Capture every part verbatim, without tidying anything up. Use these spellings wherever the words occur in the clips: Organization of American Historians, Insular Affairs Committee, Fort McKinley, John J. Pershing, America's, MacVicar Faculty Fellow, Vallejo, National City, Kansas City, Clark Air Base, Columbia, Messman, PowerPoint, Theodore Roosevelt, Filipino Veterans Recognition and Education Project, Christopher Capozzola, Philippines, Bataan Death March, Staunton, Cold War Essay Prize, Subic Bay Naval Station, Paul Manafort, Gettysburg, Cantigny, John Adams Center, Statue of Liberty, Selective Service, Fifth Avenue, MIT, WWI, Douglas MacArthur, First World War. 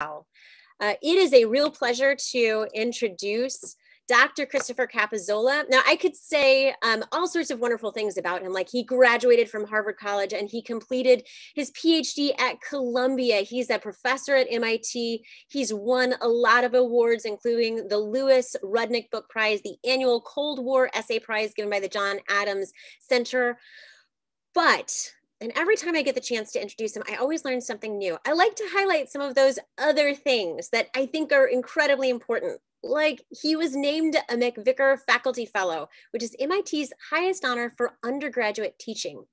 Uh, it is a real pleasure to introduce Doctor Christopher Capozzola. Now, I could say um, all sorts of wonderful things about him, like he graduated from Harvard College and he completed his PhD at Columbia. He's a professor at M I T. He's won a lot of awards, including the Lewis Rudnick Book Prize, the annual Cold War Essay Prize given by the John Adams Center. But And every time I get the chance to introduce him, I always learn something new. I like to highlight some of those other things that I think are incredibly important. Like he was named a MacVicar Faculty Fellow, which is M I T's highest honor for undergraduate teaching.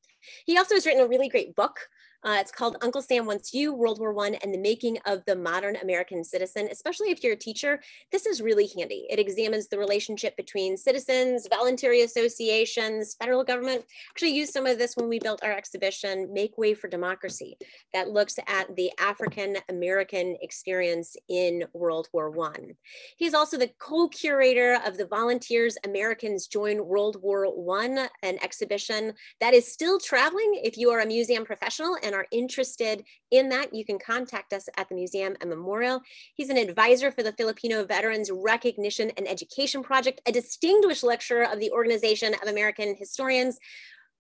He also has written a really great book. Uh, it's called Uncle Sam Wants You, World War One and the Making of the Modern American Citizen. Especially if you're a teacher, this is really handy. It examines the relationship between citizens, voluntary associations, federal government. Actually used some of this when we built our exhibition, Make Way for Democracy, that looks at the African-American experience in World War One. He's also the co-curator of the Volunteers Americans Join World War One, an exhibition that is still traveling. If you are a museum professional and are interested in that, you can contact us at the Museum and Memorial. He's an advisor for the Filipino Veterans Recognition and Education Project, a distinguished lecturer of the Organization of American Historians.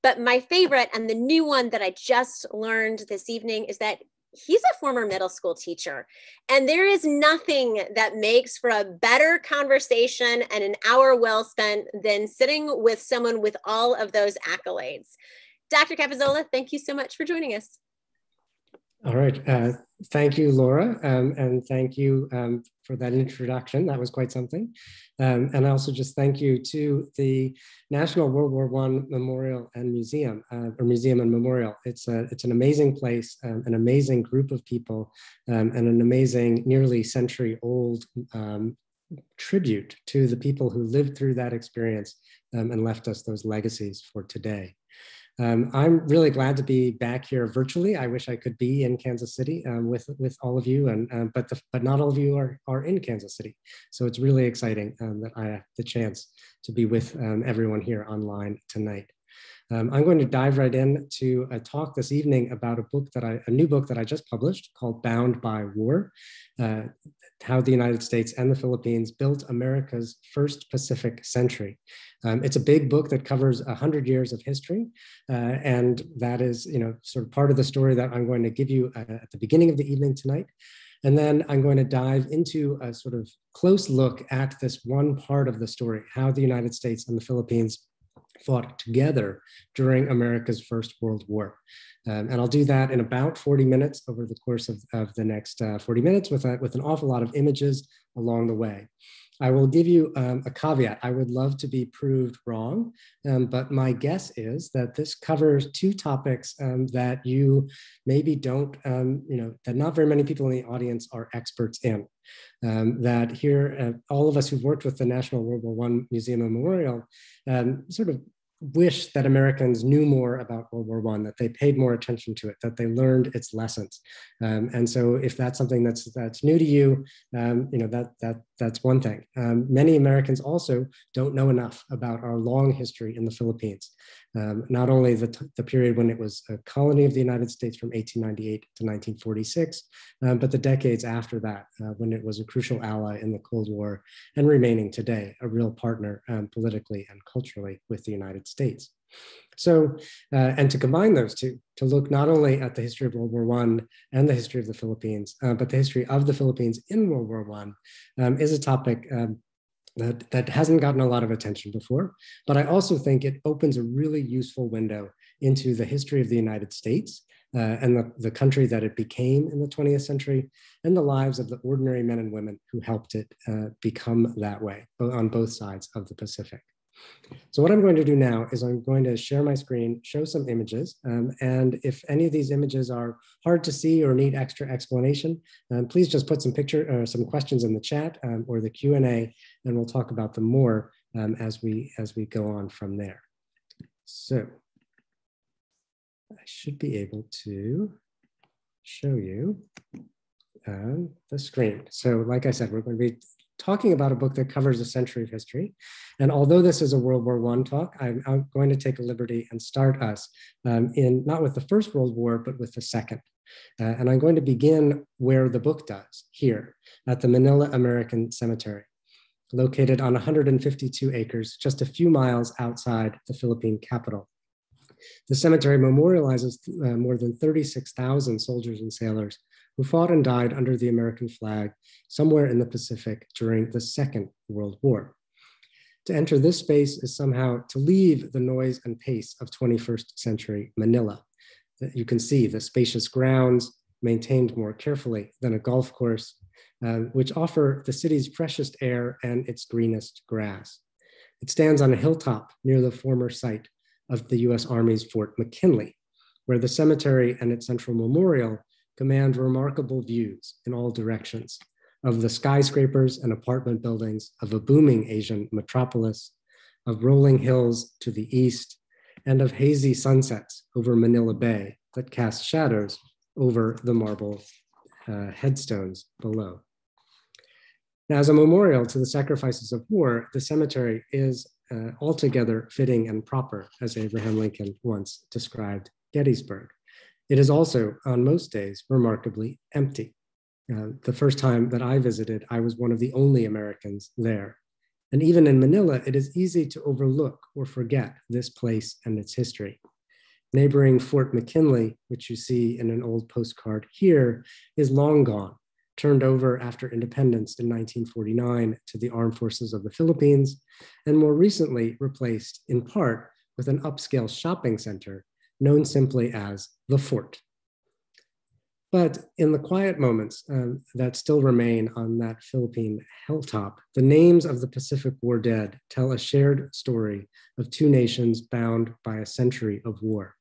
But my favorite and the new one that I just learned this evening is that he's a former middle school teacher, and there is nothing that makes for a better conversation and an hour well spent than sitting with someone with all of those accolades. Doctor Capozzola, thank you so much for joining us. All right. Uh, thank you, Laura. Um, and thank you um, for that introduction. That was quite something. Um, and also just thank you to the National World War One Memorial and Museum, uh, or Museum and Memorial. It's, a, it's an amazing place, um, an amazing group of people, um, and an amazing nearly century old um, tribute to the people who lived through that experience um, and left us those legacies for today. Um, I'm really glad to be back here virtually. I wish I could be in Kansas City um, with, with all of you, and, um, but, the, but not all of you are, are in Kansas City. So it's really exciting um, that I have the chance to be with um, everyone here online tonight. Um, I'm going to dive right in to a talk this evening about a book that I, a new book that I just published called Bound by War, uh, How the United States and the Philippines Built America's First Pacific Century. Um, it's a big book that covers one hundred years of history, uh, and that is, you know, sort of part of the story that I'm going to give you uh, at the beginning of the evening tonight. And then I'm going to dive into a sort of close look at this one part of the story, how the United States and the Philippines fought together during America's First World War. Um, and I'll do that in about forty minutes over the course of, of the next uh, forty minutes with, a, with an awful lot of images along the way. I will give you um, a caveat. I would love to be proved wrong, um, but my guess is that this covers two topics um, that you maybe don't, um, you know, that not very many people in the audience are experts in. Um, that here, uh, all of us who've worked with the National World War One Museum and Memorial um, sort of wish that Americans knew more about World War One, that they paid more attention to it, that they learned its lessons. Um, and so if that's something that's, that's new to you, um, you know, that, that, that's one thing. Um, many Americans also don't know enough about our long history in the Philippines. Um, not only the, the period when it was a colony of the United States from eighteen ninety-eight to nineteen forty-six, um, but the decades after that, uh, when it was a crucial ally in the Cold War and remaining today a real partner um, politically and culturally with the United States. So, uh, and to combine those two, to look not only at the history of World War One and the history of the Philippines, uh, but the history of the Philippines in World War One um, is a topic um, That, that hasn't gotten a lot of attention before, but I also think it opens a really useful window into the history of the United States uh, and the, the country that it became in the twentieth century and the lives of the ordinary men and women who helped it uh, become that way on both sides of the Pacific. So what I'm going to do now is I'm going to share my screen, show some images, um, and if any of these images are hard to see or need extra explanation, um, please just put some picture or some questions in the chat um, or the Q and A, and we'll talk about them more um, as we as we go on from there. So I should be able to show you um, the screen. So like I said, we're going to be talking about a book that covers a century of history. And although this is a World War One talk, I'm, I'm going to take a liberty and start us um, in not with the First World War, but with the Second. Uh, and I'm going to begin where the book does, here at the Manila American Cemetery, located on one hundred fifty-two acres, just a few miles outside the Philippine capital. The cemetery memorializes uh, more than thirty-six thousand soldiers and sailors who fought and died under the American flag somewhere in the Pacific during the Second World War. To enter this space is somehow to leave the noise and pace of twenty-first century Manila. You can see the spacious grounds maintained more carefully than a golf course, uh, which offer the city's freshest air and its greenest grass. It stands on a hilltop near the former site of the U S Army's Fort McKinley, where the cemetery and its central memorial command remarkable views in all directions of the skyscrapers and apartment buildings of a booming Asian metropolis, of rolling hills to the east, and of hazy sunsets over Manila Bay that cast shadows over the marble uh, headstones below. Now, as a memorial to the sacrifices of war, the cemetery is uh, altogether fitting and proper, as Abraham Lincoln once described Gettysburg. It is also, on most days, remarkably empty. Uh, the first time that I visited, I was one of the only Americans there. And even in Manila, it is easy to overlook or forget this place and its history. Neighboring Fort McKinley, which you see in an old postcard here, is long gone, turned over after independence in nineteen forty-nine to the Armed Forces of the Philippines, and more recently replaced, in part, with an upscale shopping center known simply as the Fort. But in the quiet moments um, that still remain on that Philippine hilltop, the names of the Pacific War dead tell a shared story of two nations bound by a century of war,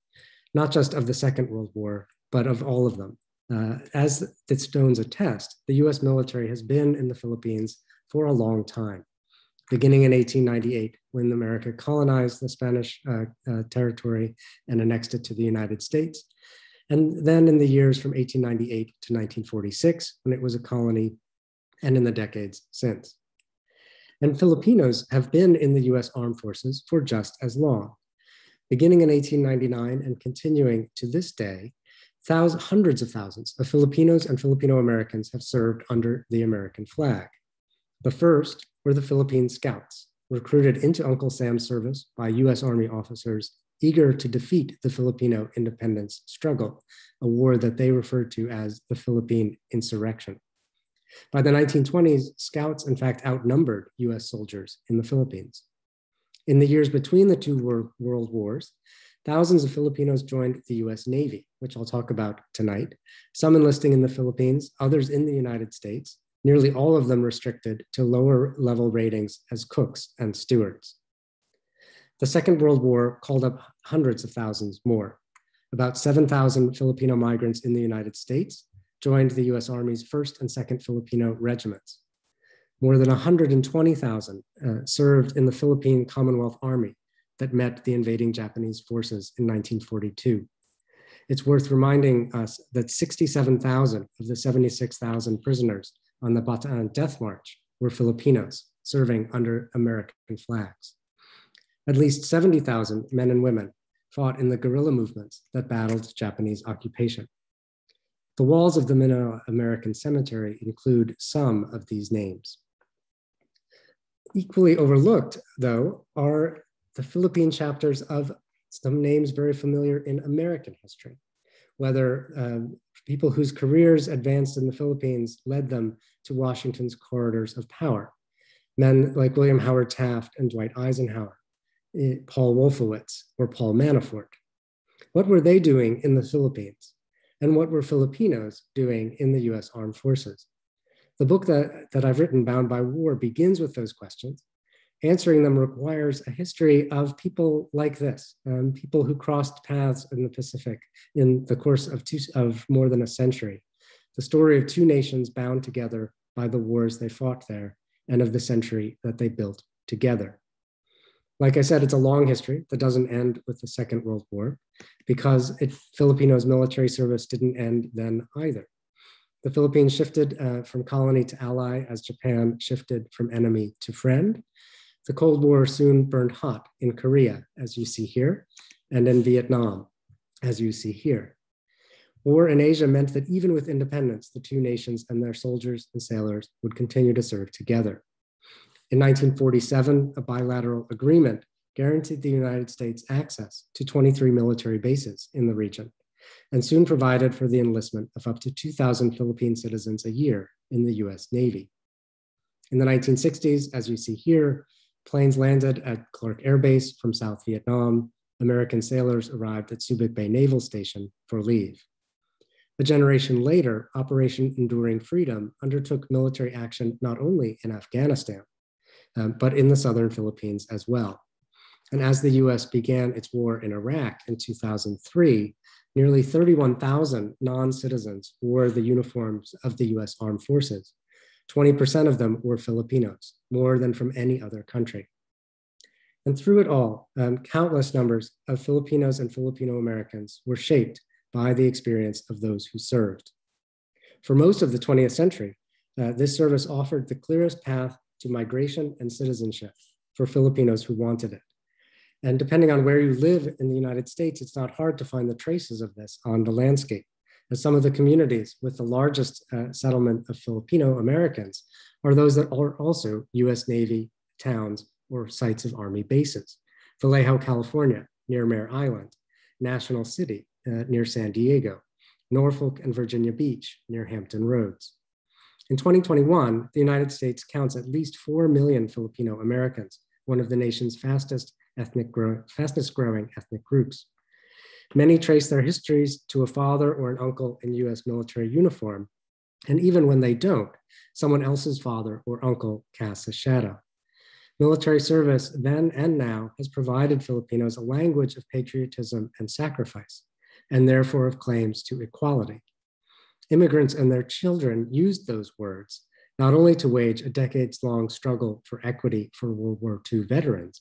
not just of the Second World War, but of all of them. Uh, as the stones attest, the U S military has been in the Philippines for a long time, beginning in eighteen ninety-eight, when America colonized the Spanish uh, uh, territory and annexed it to the United States. And then in the years from eighteen ninety-eight to nineteen forty-six, when it was a colony, and in the decades since. And Filipinos have been in the U S Armed Forces for just as long. Beginning in eighteen ninety-nine and continuing to this day, thousands, hundreds of thousands of Filipinos and Filipino Americans have served under the American flag. The first were the Philippine Scouts, recruited into Uncle Sam's service by U S Army officers eager to defeat the Filipino independence struggle, a war that they referred to as the Philippine insurrection. By the nineteen twenties, Scouts in fact outnumbered U S soldiers in the Philippines. In the years between the two world, world wars, thousands of Filipinos joined the U S Navy, which I'll talk about tonight, some enlisting in the Philippines, others in the United States, nearly all of them restricted to lower level ratings as cooks and stewards. The Second World War called up hundreds of thousands more. About seven thousand Filipino migrants in the United States joined the U S Army's first and second Filipino regiments. More than one hundred twenty thousand uh, served in the Philippine Commonwealth Army that met the invading Japanese forces in nineteen forty-two. It's worth reminding us that sixty-seven thousand of the seventy-six thousand prisoners on the Bataan Death March were Filipinos serving under American flags. At least seventy thousand men and women fought in the guerrilla movements that battled Japanese occupation. The walls of the Mindanao American Cemetery include some of these names. Equally overlooked, though, are the Philippine chapters of some names very familiar in American history, whether um, people whose careers advanced in the Philippines led them to Washington's corridors of power, men like William Howard Taft and Dwight Eisenhower, Paul Wolfowitz, or Paul Manafort. What were they doing in the Philippines? And what were Filipinos doing in the U S Armed Forces? The book that, that I've written, Bound by War, begins with those questions. Answering them requires a history of people like this, um, people who crossed paths in the Pacific in the course of, two, of more than a century, the story of two nations bound together by the wars they fought there and of the century that they built together. Like I said, it's a long history that doesn't end with the Second World War because it, Filipinos' military service didn't end then either. The Philippines shifted uh, from colony to ally as Japan shifted from enemy to friend. The Cold War soon burned hot in Korea, as you see here, and in Vietnam, as you see here. War in Asia meant that even with independence, the two nations and their soldiers and sailors would continue to serve together. In nineteen forty-seven, a bilateral agreement guaranteed the United States access to twenty-three military bases in the region, and soon provided for the enlistment of up to two thousand Philippine citizens a year in the U S Navy. In the nineteen sixties, as you see here, planes landed at Clark Air Base from South Vietnam. American sailors arrived at Subic Bay Naval Station for leave. A generation later, Operation Enduring Freedom undertook military action not only in Afghanistan, um, but in the southern Philippines as well. And as the U S began its war in Iraq in two thousand three, nearly thirty-one thousand non-citizens wore the uniforms of the U S Armed Forces. twenty percent of them were Filipinos, more than from any other country. And through it all, um, countless numbers of Filipinos and Filipino Americans were shaped by the experience of those who served. For most of the twentieth century, uh, this service offered the clearest path to migration and citizenship for Filipinos who wanted it. And depending on where you live in the United States, it's not hard to find the traces of this on the landscape, as some of the communities with the largest uh, settlement of Filipino Americans are those that are also U S Navy towns or sites of Army bases. Vallejo, California, near Mare Island, National City, uh, near San Diego, Norfolk and Virginia Beach, near Hampton Roads. In twenty twenty-one, the United States counts at least four million Filipino Americans, one of the nation's fastest ethnic grow, fastest growing ethnic groups. Many trace their histories to a father or an uncle in U S military uniform. And even when they don't, someone else's father or uncle casts a shadow. Military service then and now has provided Filipinos a language of patriotism and sacrifice, and therefore of claims to equality. Immigrants and their children used those words, not only to wage a decades-long struggle for equity for World War Two veterans,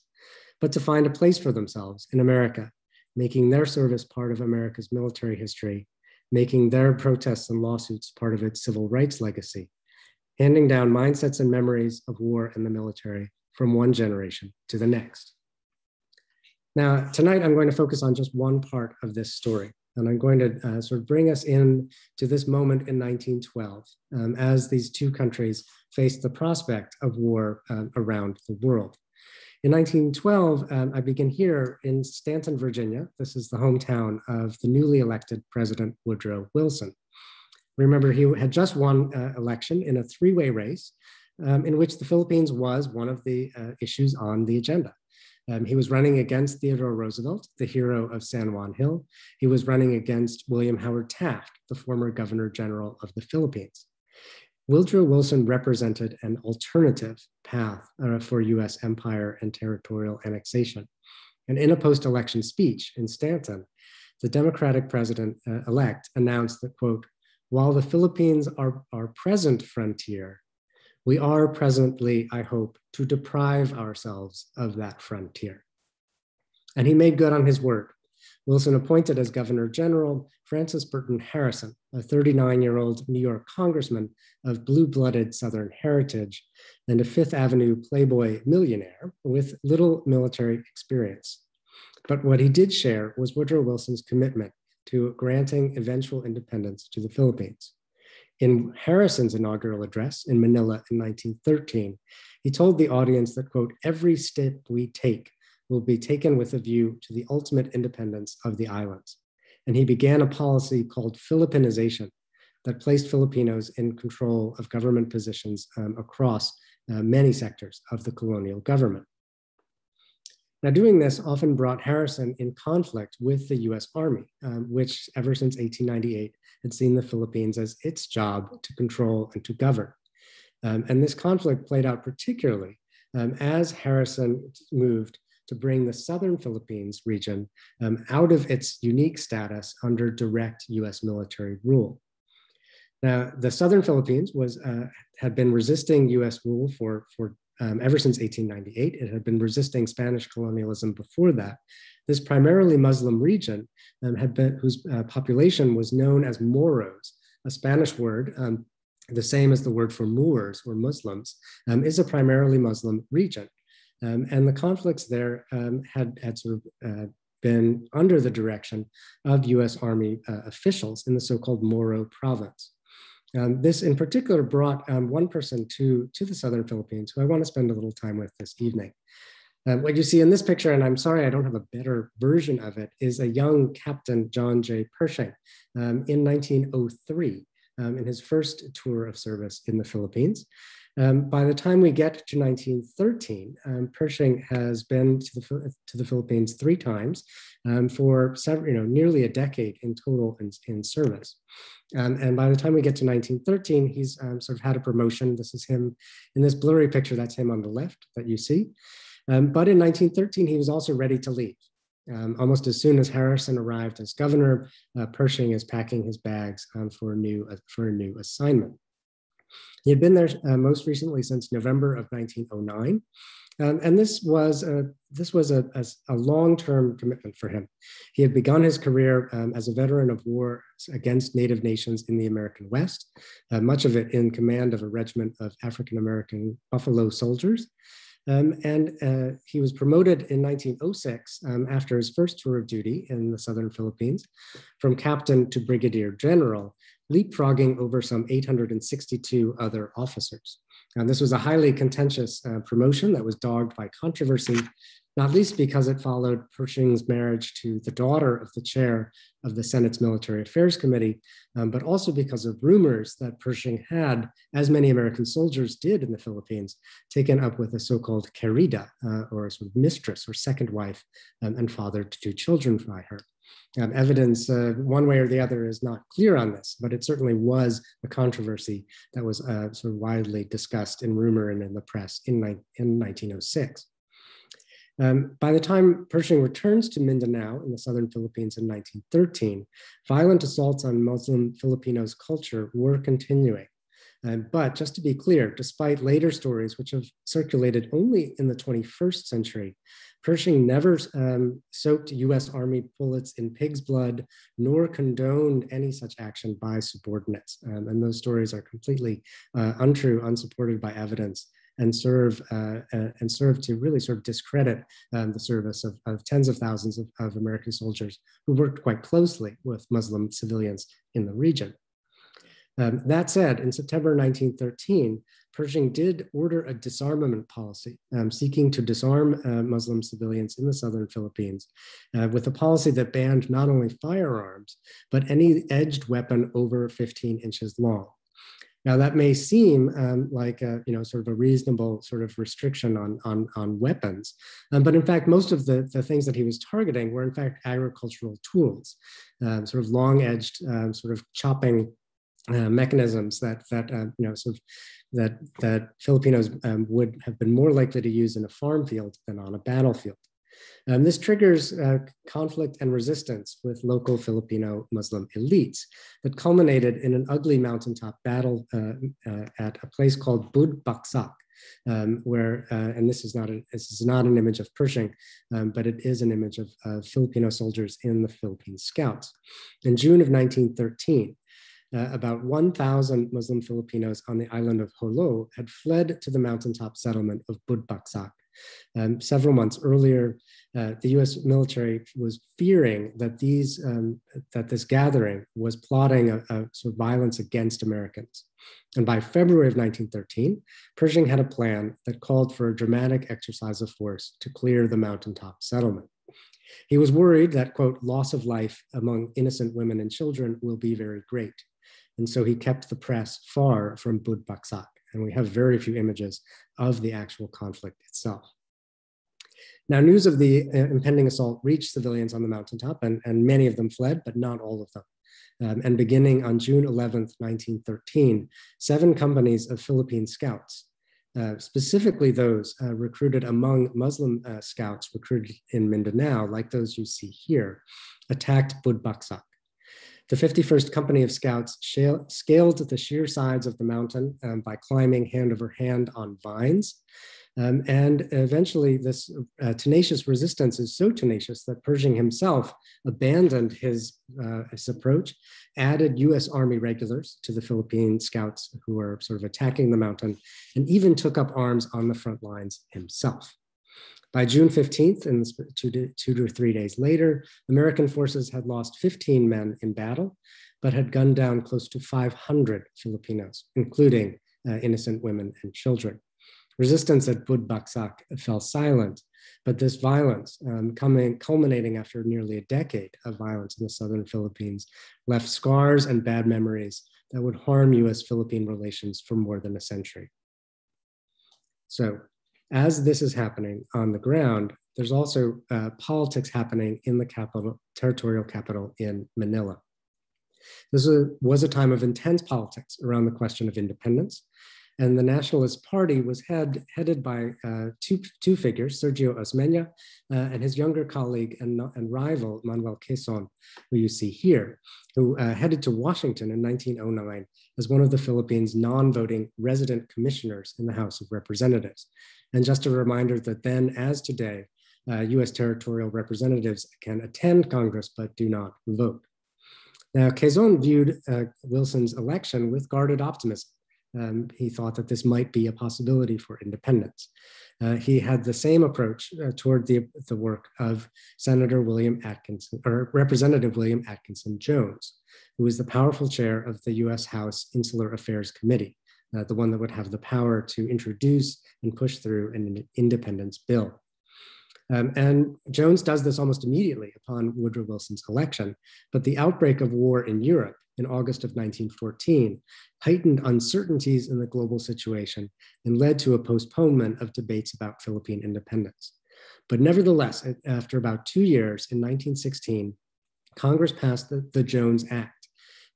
but to find a place for themselves in America, making their service part of America's military history, making their protests and lawsuits part of its civil rights legacy, handing down mindsets and memories of war and the military from one generation to the next. Now, tonight I'm going to focus on just one part of this story, and I'm going to uh, sort of bring us in to this moment in nineteen twelve, um, as these two countries faced the prospect of war uh, around the world. In nineteen twelve, um, I begin here in Staunton, Virginia. This is the hometown of the newly elected President Woodrow Wilson. Remember, he had just won uh, election in a three-way race um, in which the Philippines was one of the uh, issues on the agenda. Um, he was running against Theodore Roosevelt, the hero of San Juan Hill. He was running against William Howard Taft, the former Governor General of the Philippines. Woodrow Wilson represented an alternative path uh, for U S empire and territorial annexation. And in a post-election speech in Staunton, the Democratic president-elect uh, announced that, quote, "While the Philippines are our present frontier, we are presently, I hope, to deprive ourselves of that frontier." And he made good on his word. Wilson appointed as Governor General Francis Burton Harrison, a thirty-nine-year-old New York congressman of blue-blooded Southern heritage and a Fifth Avenue playboy millionaire with little military experience. But what he did share was Woodrow Wilson's commitment to granting eventual independence to the Philippines. In Harrison's inaugural address in Manila in nineteen thirteen, he told the audience that, quote, "Every step we take will be taken with a view to the ultimate independence of the islands." And he began a policy called Filipinization that placed Filipinos in control of government positions um, across uh, many sectors of the colonial government. Now, doing this often brought Harrison in conflict with the U S Army, um, which ever since eighteen ninety-eight had seen the Philippines as its job to control and to govern. Um, and this conflict played out particularly um, as Harrison moved to bring the southern Philippines region um, out of its unique status under direct U S military rule. Now, the southern Philippines was, uh, had been resisting U S rule for, for um, ever since eighteen ninety-eight. It had been resisting Spanish colonialism before that. This primarily Muslim region um, had been, whose uh, population was known as Moros, a Spanish word, um, the same as the word for Moors or Muslims, um, is a primarily Muslim region. Um, and the conflicts there um, had, had sort of uh, been under the direction of U S Army uh, officials in the so-called Moro province. Um, this in particular brought um, one person to, to the southern Philippines, who I want to spend a little time with this evening. Um, what you see in this picture, and I'm sorry I don't have a better version of it, is a young Captain John J. Pershing um, in nineteen oh three, um, in his first tour of service in the Philippines. Um, by the time we get to nineteen thirteen, um, Pershing has been to the, to the Philippines three times um, for several, you know, nearly a decade in total in, in service. Um, and by the time we get to nineteen thirteen, he's um, sort of had a promotion. This is him in this blurry picture. That's him on the left that you see. Um, but in nineteen thirteen, he was also ready to leave. Um, almost as soon as Harrison arrived as governor, uh, Pershing is packing his bags um, for a new uh, for a new assignment. He had been there uh, most recently since November of nineteen oh nine, um, and this was a, this was a, a, a long-term commitment for him. He had begun his career um, as a veteran of war against Native nations in the American West, uh, much of it in command of a regiment of African-American Buffalo soldiers. Um, and uh, he was promoted in nineteen oh six, um, after his first tour of duty in the southern Philippines, from captain to brigadier general, leapfrogging over some eight hundred sixty-two other officers. And this was a highly contentious uh, promotion that was dogged by controversy, not least because it followed Pershing's marriage to the daughter of the chair of the Senate's Military Affairs Committee, um, but also because of rumors that Pershing had, as many American soldiers did in the Philippines, taken up with a so-called querida, uh, or a sort of mistress or second wife, um, and fathered two children by her. Um, evidence uh, one way or the other is not clear on this, but it certainly was a controversy that was uh, sort of widely discussed in rumor and in the press in, in nineteen oh six. Um, by the time Pershing returns to Mindanao in the southern Philippines in nineteen thirteen, violent assaults on Muslim Filipinos' culture were continuing. Um, but just to be clear, despite later stories which have circulated only in the twenty-first century, Pershing never um, soaked U S Army bullets in pig's blood, nor condoned any such action by subordinates. Um, and those stories are completely uh, untrue, unsupported by evidence, and serve uh, and serve to really sort of discredit um, the service of, of tens of thousands of, of American soldiers who worked quite closely with Muslim civilians in the region. Um, that said, in September nineteen thirteen, Pershing did order a disarmament policy, um, seeking to disarm uh, Muslim civilians in the southern Philippines, uh, with a policy that banned not only firearms, but any edged weapon over fifteen inches long. Now, that may seem um, like a, you know, sort of a reasonable sort of restriction on, on, on weapons, um, but in fact, most of the, the things that he was targeting were in fact agricultural tools, um, sort of long-edged um, sort of chopping Uh, mechanisms that that uh, you know sort of that that Filipinos um, would have been more likely to use in a farm field than on a battlefield. Um, this triggers uh, conflict and resistance with local Filipino Muslim elites that culminated in an ugly mountaintop battle uh, uh, at a place called Bud Bagsak, um, where uh, and this is not a, this is not an image of Pershing, um, but it is an image of uh, Filipino soldiers in the Philippine Scouts. In June of nineteen thirteen. Uh, about one thousand Muslim Filipinos on the island of Jolo had fled to the mountaintop settlement of Bud Bagsak. Um, several months earlier, uh, the U S military was fearing that these um, that this gathering was plotting a, a sort of violence against Americans. And by February of nineteen thirteen, Pershing had a plan that called for a dramatic exercise of force to clear the mountaintop settlement. He was worried that, quote, loss of life among innocent women and children will be very great. And so he kept the press far from Bud Bagsak, and we have very few images of the actual conflict itself. Now, news of the uh, impending assault reached civilians on the mountaintop, and, and many of them fled, but not all of them. Um, and beginning on June eleventh, nineteen thirteen, seven companies of Philippine Scouts, Uh, specifically those uh, recruited among Muslim uh, scouts recruited in Mindanao, like those you see here, attacked Bud Bagsak. The fifty-first Company of Scouts scaled the sheer sides of the mountain um, by climbing hand over hand on vines. Um, and eventually this uh, tenacious resistance is so tenacious that Pershing himself abandoned his, uh, his approach, added U S Army regulars to the Philippine Scouts who were sort of attacking the mountain, and even took up arms on the front lines himself. By June fifteenth, and two to, two to three days later, American forces had lost fifteen men in battle, but had gunned down close to five hundred Filipinos, including uh, innocent women and children. Resistance at Bud Bagsak fell silent, but this violence, um, coming, culminating after nearly a decade of violence in the southern Philippines, left scars and bad memories that would harm U S-Philippine relations for more than a century. So, as this is happening on the ground, there's also uh, politics happening in the capital, territorial capital in Manila. This was a time of intense politics around the question of independence, and the Nationalist Party was head, headed by uh, two, two figures, Sergio Osmeña uh, and his younger colleague and, and rival, Manuel Quezon, who you see here, who uh, headed to Washington in nineteen oh nine as one of the Philippines' non-voting resident commissioners in the House of Representatives. And just a reminder that then, as today, uh, U S territorial representatives can attend Congress but do not vote. Now, Quezon viewed uh, Wilson's election with guarded optimism. Um, he thought that this might be a possibility for independence. Uh, he had the same approach uh, toward the, the work of Senator William Atkinson, or Representative William Atkinson Jones, who was the powerful chair of the U S House Insular Affairs Committee, uh, the one that would have the power to introduce and push through an independence bill. Um, and Jones does this almost immediately upon Woodrow Wilson's election, but the outbreak of war in Europe in August of nineteen fourteen heightened uncertainties in the global situation and led to a postponement of debates about Philippine independence. But nevertheless, after about two years in nineteen sixteen, Congress passed the, the Jones Act,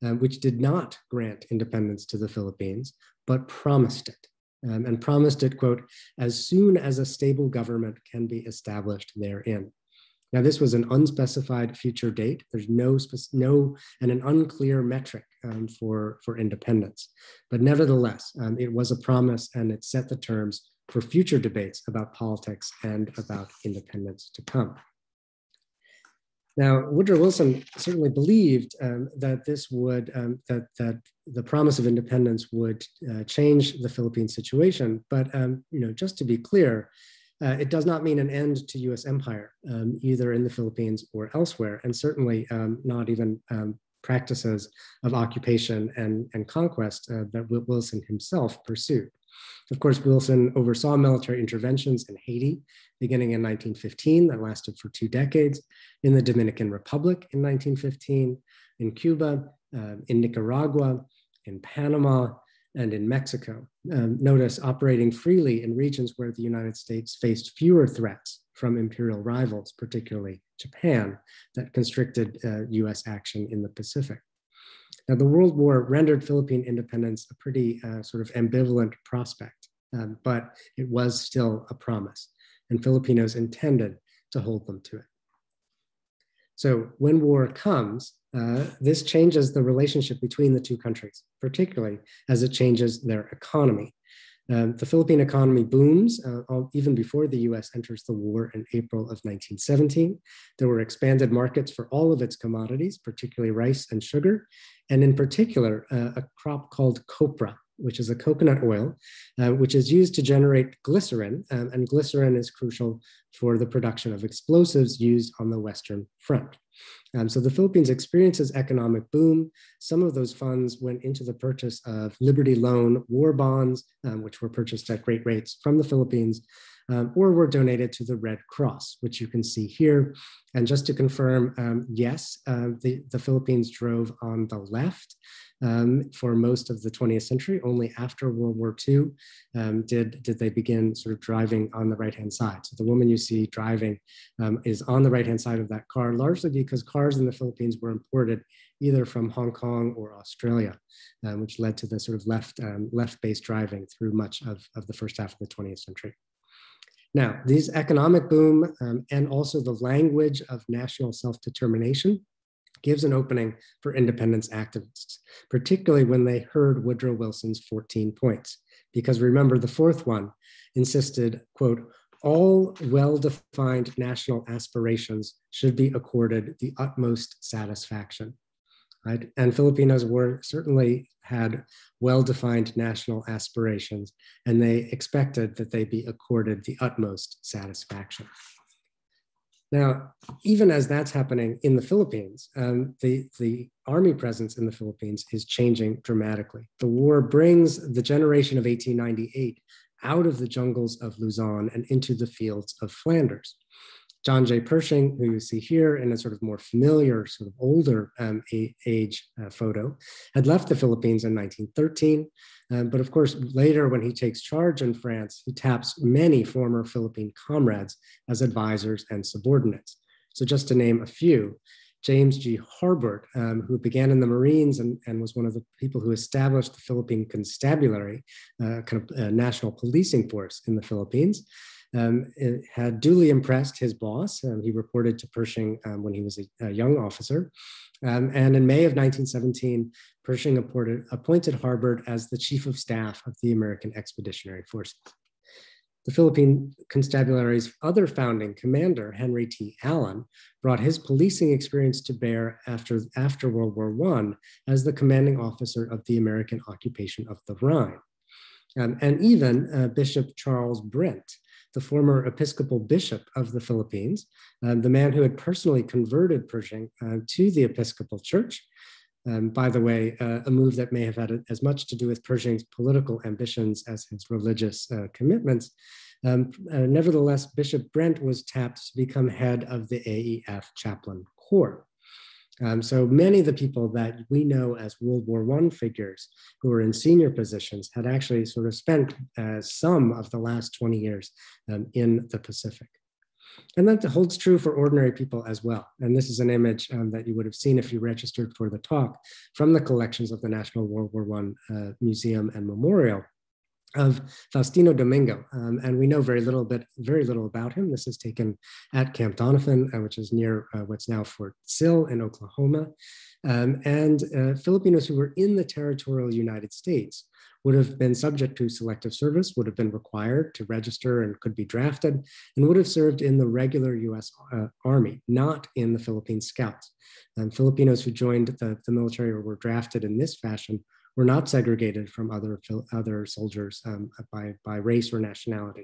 uh, which did not grant independence to the Philippines, but promised it. Um, and promised it, quote, as soon as a stable government can be established therein. Now, this was an unspecified future date. There's no, no and an unclear metric um, for, for independence. But nevertheless, um, it was a promise, and it set the terms for future debates about politics and about independence to come. Now, Woodrow Wilson certainly believed um, that this would, um, that, that the promise of independence would uh, change the Philippine situation. But, um, you know, just to be clear, uh, it does not mean an end to U S empire, um, either in the Philippines or elsewhere, and certainly um, not even um, practices of occupation and, and conquest uh, that Wilson himself pursued. Of course, Wilson oversaw military interventions in Haiti, beginning in nineteen fifteen, that lasted for two decades, in the Dominican Republic in nineteen fifteen, in Cuba, uh, in Nicaragua, in Panama, and in Mexico. Um, notice operating freely in regions where the United States faced fewer threats from imperial rivals, particularly Japan, that constricted uh, U S action in the Pacific. Now, the World War rendered Philippine independence a pretty uh, sort of ambivalent prospect, um, but it was still a promise, and Filipinos intended to hold them to it. So when war comes, uh, this changes the relationship between the two countries, particularly as it changes their economy. Um, the Philippine economy booms uh, all, even before the U S enters the war in April of nineteen seventeen. There were expanded markets for all of its commodities, particularly rice and sugar, and in particular, uh, a crop called copra, which is a coconut oil, uh, which is used to generate glycerin, um, and glycerin is crucial for the production of explosives used on the Western Front. Um, so the Philippines experiences economic boom. Some of those funds went into the purchase of Liberty Loan war bonds, um, which were purchased at great rates from the Philippines, um, or were donated to the Red Cross, which you can see here. And just to confirm, um, yes, uh, the, the Philippines drove on the left um, for most of the twentieth century. Only after World War Two um, did, did they begin sort of driving on the right-hand side. So the woman you see driving um, is on the right-hand side of that car, largely because cars in the Philippines were imported either from Hong Kong or Australia, um, which led to the sort of left, um, left-based driving through much of, of the first half of the twentieth century. Now, these economic boom um, and also the language of national self-determination gives an opening for independence activists, particularly when they heard Woodrow Wilson's fourteen points, because remember the fourth one insisted, quote, all well-defined national aspirations should be accorded the utmost satisfaction, right? And Filipinos were certainly had well-defined national aspirations, and they expected that they be accorded the utmost satisfaction. Now, even as that's happening in the Philippines, um, the, the army presence in the Philippines is changing dramatically. The war brings the generation of eighteen ninety-eight out of the jungles of Luzon and into the fields of Flanders. John J. Pershing, who you see here in a sort of more familiar, sort of older um, age uh, photo, had left the Philippines in nineteen thirteen. Um, but of course, later when he takes charge in France, he taps many former Philippine comrades as advisors and subordinates. So just to name a few, James G. Harbert, um, who began in the Marines and, and was one of the people who established the Philippine Constabulary, uh, kind of uh, national policing force in the Philippines, um, had duly impressed his boss. Um, he reported to Pershing um, when he was a, a young officer. Um, and in May of nineteen seventeen, Pershing appointed, appointed Harbert as the chief of staff of the American Expeditionary Forces. The Philippine Constabulary's other founding commander, Henry T. Allen, brought his policing experience to bear after, after World War One as the commanding officer of the American occupation of the Rhine. Um, and even uh, Bishop Charles Brent, the former Episcopal bishop of the Philippines, um, the man who had personally converted Pershing uh, to the Episcopal Church, Um, by the way, uh, a move that may have had as much to do with Pershing's political ambitions as his religious uh, commitments. Um, uh, nevertheless, Bishop Brent was tapped to become head of the A E F Chaplain Corps. Um, so many of the people that we know as World War One figures who were in senior positions had actually sort of spent uh, some of the last twenty years um, in the Pacific. And that holds true for ordinary people as well. And this is an image um, that you would have seen if you registered for the talk from the collections of the National World War One uh, Museum and Memorial of Faustino Domingo. Um, and we know very little, bit, very little about him. This is taken at Camp Donovan, uh, which is near uh, what's now Fort Sill in Oklahoma. Um, and uh, Filipinos who were in the territorial United States would have been subject to selective service, would have been required to register and could be drafted, and would have served in the regular U S Uh, Army, not in the Philippine Scouts. Um, Filipinos who joined the, the military or were drafted in this fashion were not segregated from other, other soldiers um, by, by race or nationality.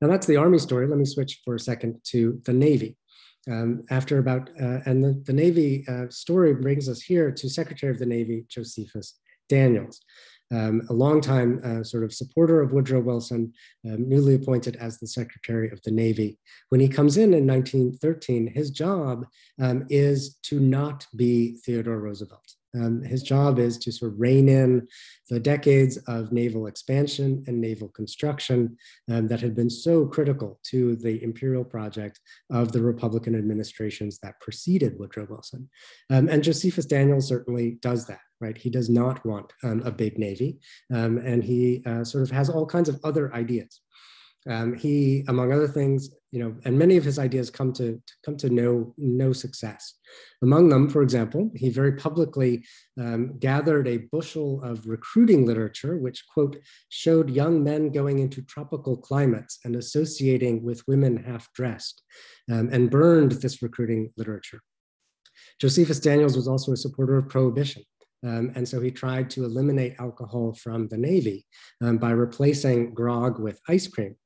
Now that's the Army story. Let me switch for a second to the Navy. Um, after about, uh, and the, the Navy uh, story brings us here to Secretary of the Navy, Josephus Daniels. Um, a longtime uh, sort of supporter of Woodrow Wilson, um, newly appointed as the Secretary of the Navy. When he comes in in nineteen thirteen, his job um, is to not be Theodore Roosevelt. Um, his job is to sort of rein in the decades of naval expansion and naval construction um, that had been so critical to the imperial project of the Republican administrations that preceded Woodrow Wilson. Um, and Josephus Daniels certainly does that, right? He does not want um, a big Navy, um, and he uh, sort of has all kinds of other ideas. Um, he, among other things, you know, and many of his ideas come to, to come to no, no success. Among them, for example, he very publicly um, gathered a bushel of recruiting literature, which, quote, showed young men going into tropical climates and associating with women half-dressed, um, and burned this recruiting literature. Josephus Daniels was also a supporter of prohibition. Um, and so he tried to eliminate alcohol from the Navy um, by replacing grog with ice cream.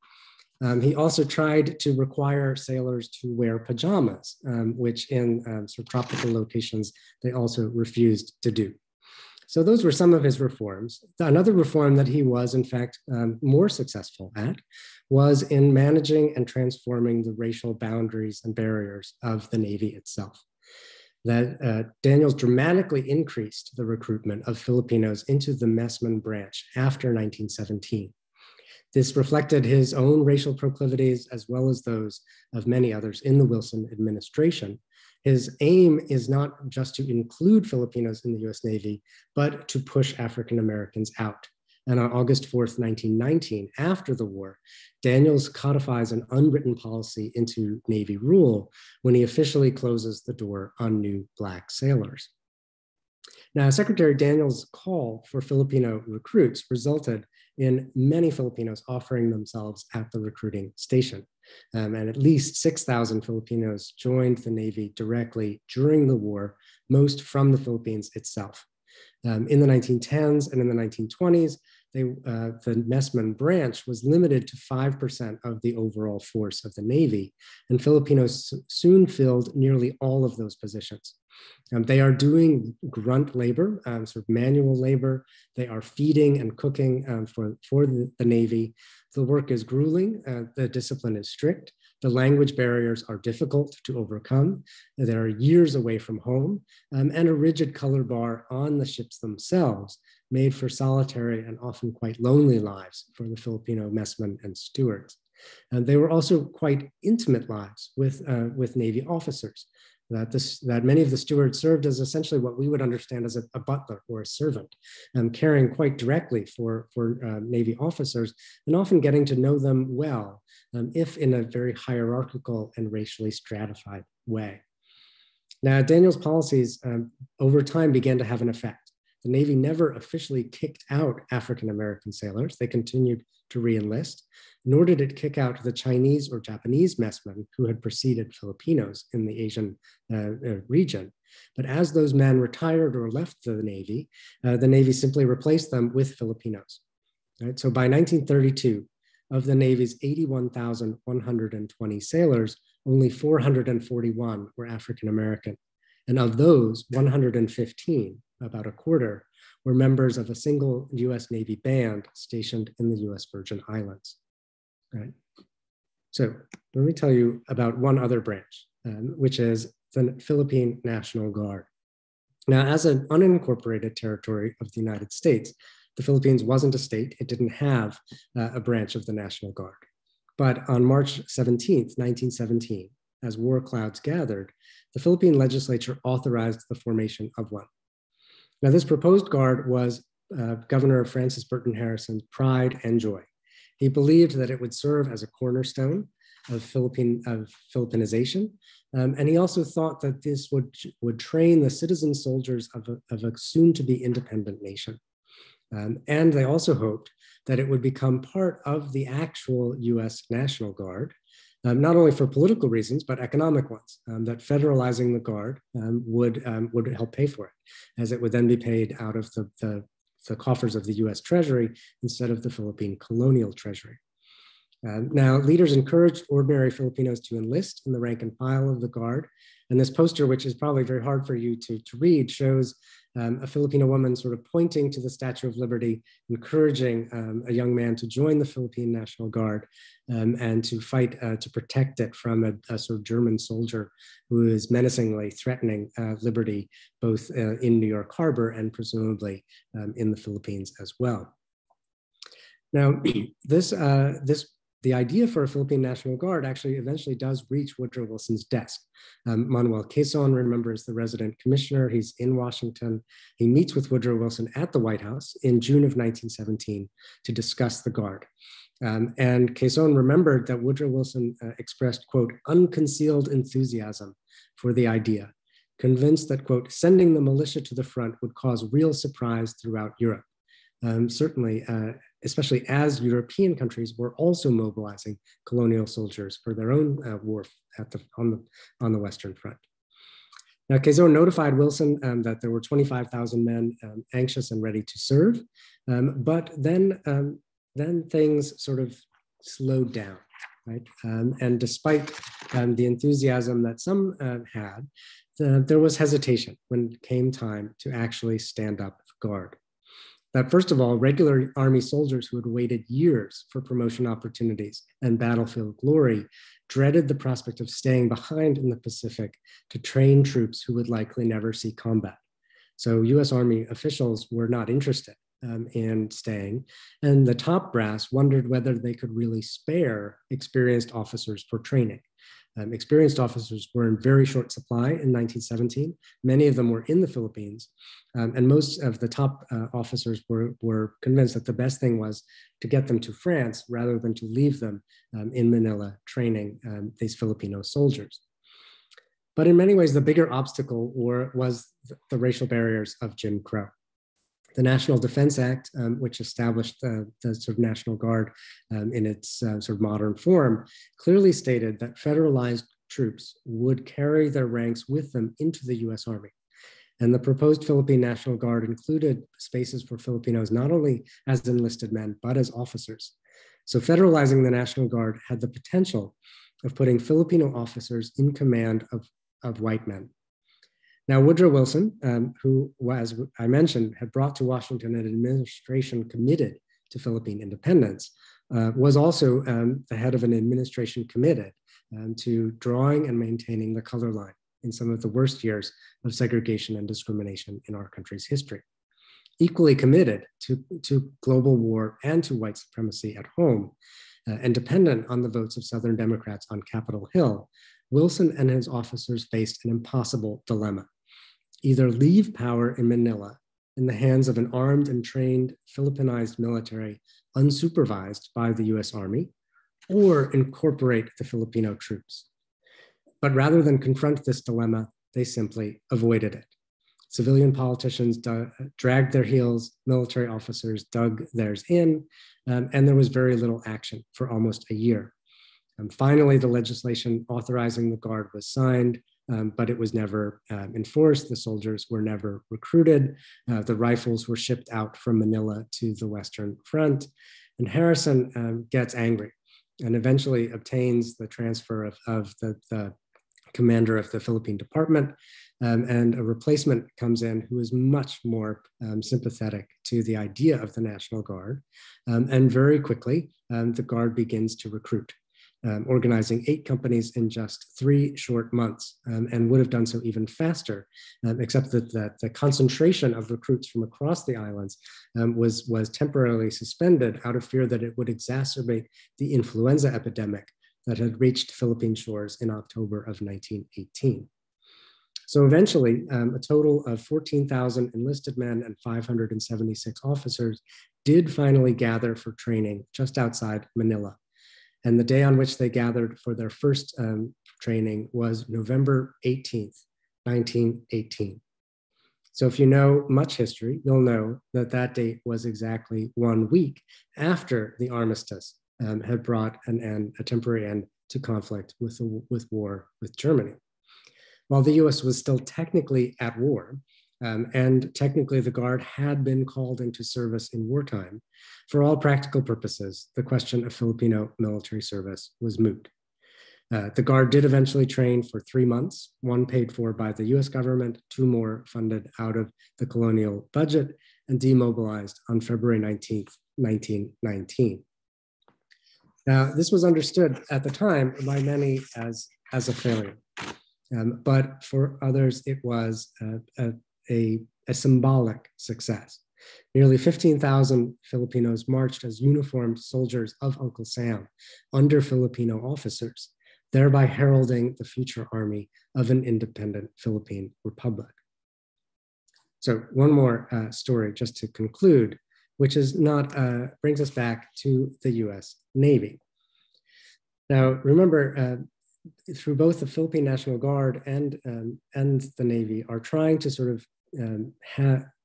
Um, he also tried to require sailors to wear pajamas, um, which in um, sort of tropical locations, they also refused to do. So those were some of his reforms. Another reform that he was, in fact, um, more successful at was in managing and transforming the racial boundaries and barriers of the Navy itself. That uh, Daniels dramatically increased the recruitment of Filipinos into the Messman branch after nineteen seventeen. This reflected his own racial proclivities as well as those of many others in the Wilson administration. His aim is not just to include Filipinos in the U S Navy, but to push African Americans out. And on August fourth, nineteen nineteen, after the war, Daniels codifies an unwritten policy into Navy rule when he officially closes the door on new Black sailors. Now, Secretary Daniels' call for Filipino recruits resulted in many Filipinos offering themselves at the recruiting station. Um, and at least six thousand Filipinos joined the Navy directly during the war, most from the Philippines itself. Um, in the nineteen tens and in the nineteen twenties, they, uh, the Messman branch was limited to five percent of the overall force of the Navy, and Filipinos soon filled nearly all of those positions. Um, they are doing grunt labor, um, sort of manual labor. They are feeding and cooking um, for, for the, the Navy. The work is grueling. Uh, the discipline is strict. The language barriers are difficult to overcome. They are years away from home, um, and a rigid color bar on the ships themselves made for solitary and often quite lonely lives for the Filipino messmen and stewards. And they were also quite intimate lives with, uh, with Navy officers. That, this, that many of the stewards served as essentially what we would understand as a, a butler or a servant, um, caring quite directly for, for uh, Navy officers and often getting to know them well, um, if in a very hierarchical and racially stratified way. Now, Daniels' policies um, over time began to have an effect. The Navy never officially kicked out African-American sailors. They continued to re-enlist, nor did it kick out the Chinese or Japanese messmen who had preceded Filipinos in the Asian uh, region. But as those men retired or left the Navy, uh, the Navy simply replaced them with Filipinos. Right? So by nineteen thirty-two, of the Navy's eighty-one thousand one hundred twenty sailors, only four hundred forty-one were African-American. And of those, one hundred fifteen, about a quarter, were members of a single U S Navy band stationed in the U S Virgin Islands. Right. So let me tell you about one other branch, um, which is the Philippine National Guard. Now, as an unincorporated territory of the United States, the Philippines wasn't a state. It didn't have uh, a branch of the National Guard. But on March seventeenth, nineteen seventeen, as war clouds gathered, the Philippine legislature authorized the formation of one. Now, this proposed guard was uh, Governor Francis Burton Harrison's pride and joy. He believed that it would serve as a cornerstone of, Philippine, of Filipinization. Um, and he also thought that this would, would train the citizen soldiers of a, of a soon-to-be independent nation. Um, and they also hoped that it would become part of the actual U S National Guard, Um, not only for political reasons, but economic ones, um, that federalizing the Guard um, would, um, would help pay for it, as it would then be paid out of the, the, the coffers of the U S Treasury instead of the Philippine colonial treasury. Um, now, leaders encouraged ordinary Filipinos to enlist in the rank and file of the Guard. And this poster, which is probably very hard for you to, to read, shows um, a Filipino woman sort of pointing to the Statue of Liberty, encouraging um, a young man to join the Philippine National Guard um, and to fight uh, to protect it from a, a sort of German soldier who is menacingly threatening uh, liberty, both uh, in New York Harbor and presumably um, in the Philippines as well. Now, this, uh, this The idea for a Philippine National Guard actually eventually does reach Woodrow Wilson's desk. Um, Manuel Quezon, remember, is the resident commissioner. He's in Washington. He meets with Woodrow Wilson at the White House in June of nineteen seventeen to discuss the Guard. Um, and Quezon remembered that Woodrow Wilson uh, expressed, quote, unconcealed enthusiasm for the idea, convinced that, quote, sending the militia to the front would cause real surprise throughout Europe. Um, certainly, uh, especially as European countries were also mobilizing colonial soldiers for their own uh, war at the, on, the, on the Western Front. Now, Quezon notified Wilson um, that there were twenty-five thousand men um, anxious and ready to serve, um, but then, um, then things sort of slowed down, right? Um, and despite um, the enthusiasm that some uh, had, the, there was hesitation when it came time to actually stand up the Guard. That first of all, regular Army soldiers who had waited years for promotion opportunities and battlefield glory dreaded the prospect of staying behind in the Pacific to train troops who would likely never see combat. So U S Army officials were not interested um, in staying, and the top brass wondered whether they could really spare experienced officers for training. Um, experienced officers were in very short supply in nineteen seventeen. Many of them were in the Philippines, um, and most of the top uh, officers were, were convinced that the best thing was to get them to France rather than to leave them um, in Manila training um, these Filipino soldiers. But in many ways, the bigger obstacle were, was the racial barriers of Jim Crow. The National Defense Act, um, which established uh, the sort of National Guard um, in its uh, sort of modern form, clearly stated that federalized troops would carry their ranks with them into the U S Army. And the proposed Philippine National Guard included spaces for Filipinos, not only as enlisted men, but as officers. So federalizing the National Guard had the potential of putting Filipino officers in command of, of white men. Now, Woodrow Wilson, um, who, as I mentioned, had brought to Washington an administration committed to Philippine independence, uh, was also um, the head of an administration committed um, to drawing and maintaining the color line in some of the worst years of segregation and discrimination in our country's history. Equally committed to, to global war and to white supremacy at home, uh, and dependent on the votes of Southern Democrats on Capitol Hill, Wilson and his officers faced an impossible dilemma. Either leave power in Manila in the hands of an armed and trained Filipinized military unsupervised by the U S Army, or incorporate the Filipino troops. But rather than confront this dilemma, they simply avoided it. Civilian politicians dragged their heels, military officers dug theirs in, um, and there was very little action for almost a year. And finally, the legislation authorizing the Guard was signed, um, but it was never um, enforced. The soldiers were never recruited. Uh, the rifles were shipped out from Manila to the Western Front. And Harrison um, gets angry and eventually obtains the transfer of, of the, the commander of the Philippine Department, um, and a replacement comes in who is much more um, sympathetic to the idea of the National Guard. Um, and very quickly, um, the Guard begins to recruit, um, organizing eight companies in just three short months, um, and would have done so even faster, um, except that, that the concentration of recruits from across the islands um, was, was temporarily suspended out of fear that it would exacerbate the influenza epidemic that had reached Philippine shores in October of nineteen eighteen. So eventually, um, a total of fourteen thousand enlisted men and five hundred seventy-six officers did finally gather for training just outside Manila. And the day on which they gathered for their first um, training was November eighteenth, nineteen eighteen. So if you know much history, you'll know that that date was exactly one week after the armistice Um, had brought an end, a temporary end to conflict with, with war with Germany. While the U S was still technically at war, um, and technically the Guard had been called into service in wartime, for all practical purposes, the question of Filipino military service was moot. Uh, the Guard did eventually train for three months, one paid for by the U S government, two more funded out of the colonial budget, and demobilized on February nineteenth, nineteen nineteen. Now, this was understood at the time by many as, as a failure, um, but for others, it was a, a, a, a symbolic success. Nearly fifteen thousand Filipinos marched as uniformed soldiers of Uncle Sam under Filipino officers, thereby heralding the future army of an independent Philippine Republic. So one more uh, story just to conclude, which is not, uh, brings us back to the U S Navy. Now, remember, uh, through both the Philippine National Guard and, um, and the Navy are trying to sort of um,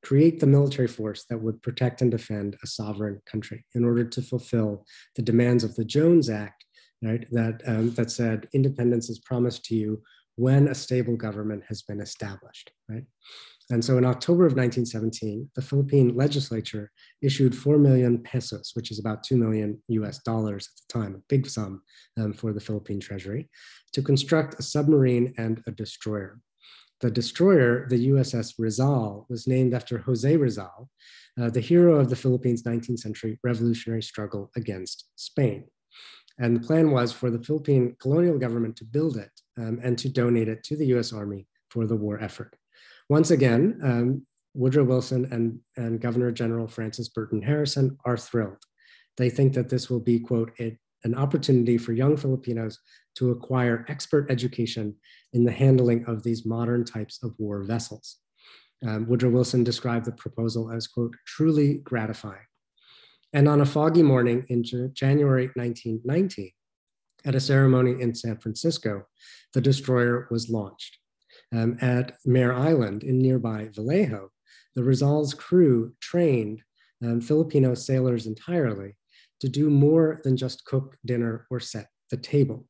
create the military force that would protect and defend a sovereign country in order to fulfill the demands of the Jones Act, right, that, um, that said, independence is promised to you when a stable government has been established, right? And so in October of nineteen seventeen, the Philippine legislature issued four million pesos, which is about two million U S dollars at the time, a big sum um, for the Philippine treasury, to construct a submarine and a destroyer. The destroyer, the U S S Rizal, was named after Jose Rizal, uh, the hero of the Philippines' nineteenth century revolutionary struggle against Spain. And the plan was for the Philippine colonial government to build it um, and to donate it to the U S Army for the war effort. Once again, um, Woodrow Wilson and, and Governor General Francis Burton Harrison are thrilled. They think that this will be, quote, a, an opportunity for young Filipinos to acquire expert education in the handling of these modern types of war vessels. Um, Woodrow Wilson described the proposal as, quote, truly gratifying. And on a foggy morning in January nineteen nineteen, at a ceremony in San Francisco, the destroyer was launched. um, at Mare Island in nearby Vallejo, the Rizal's crew trained um, Filipino sailors entirely to do more than just cook dinner or set the table.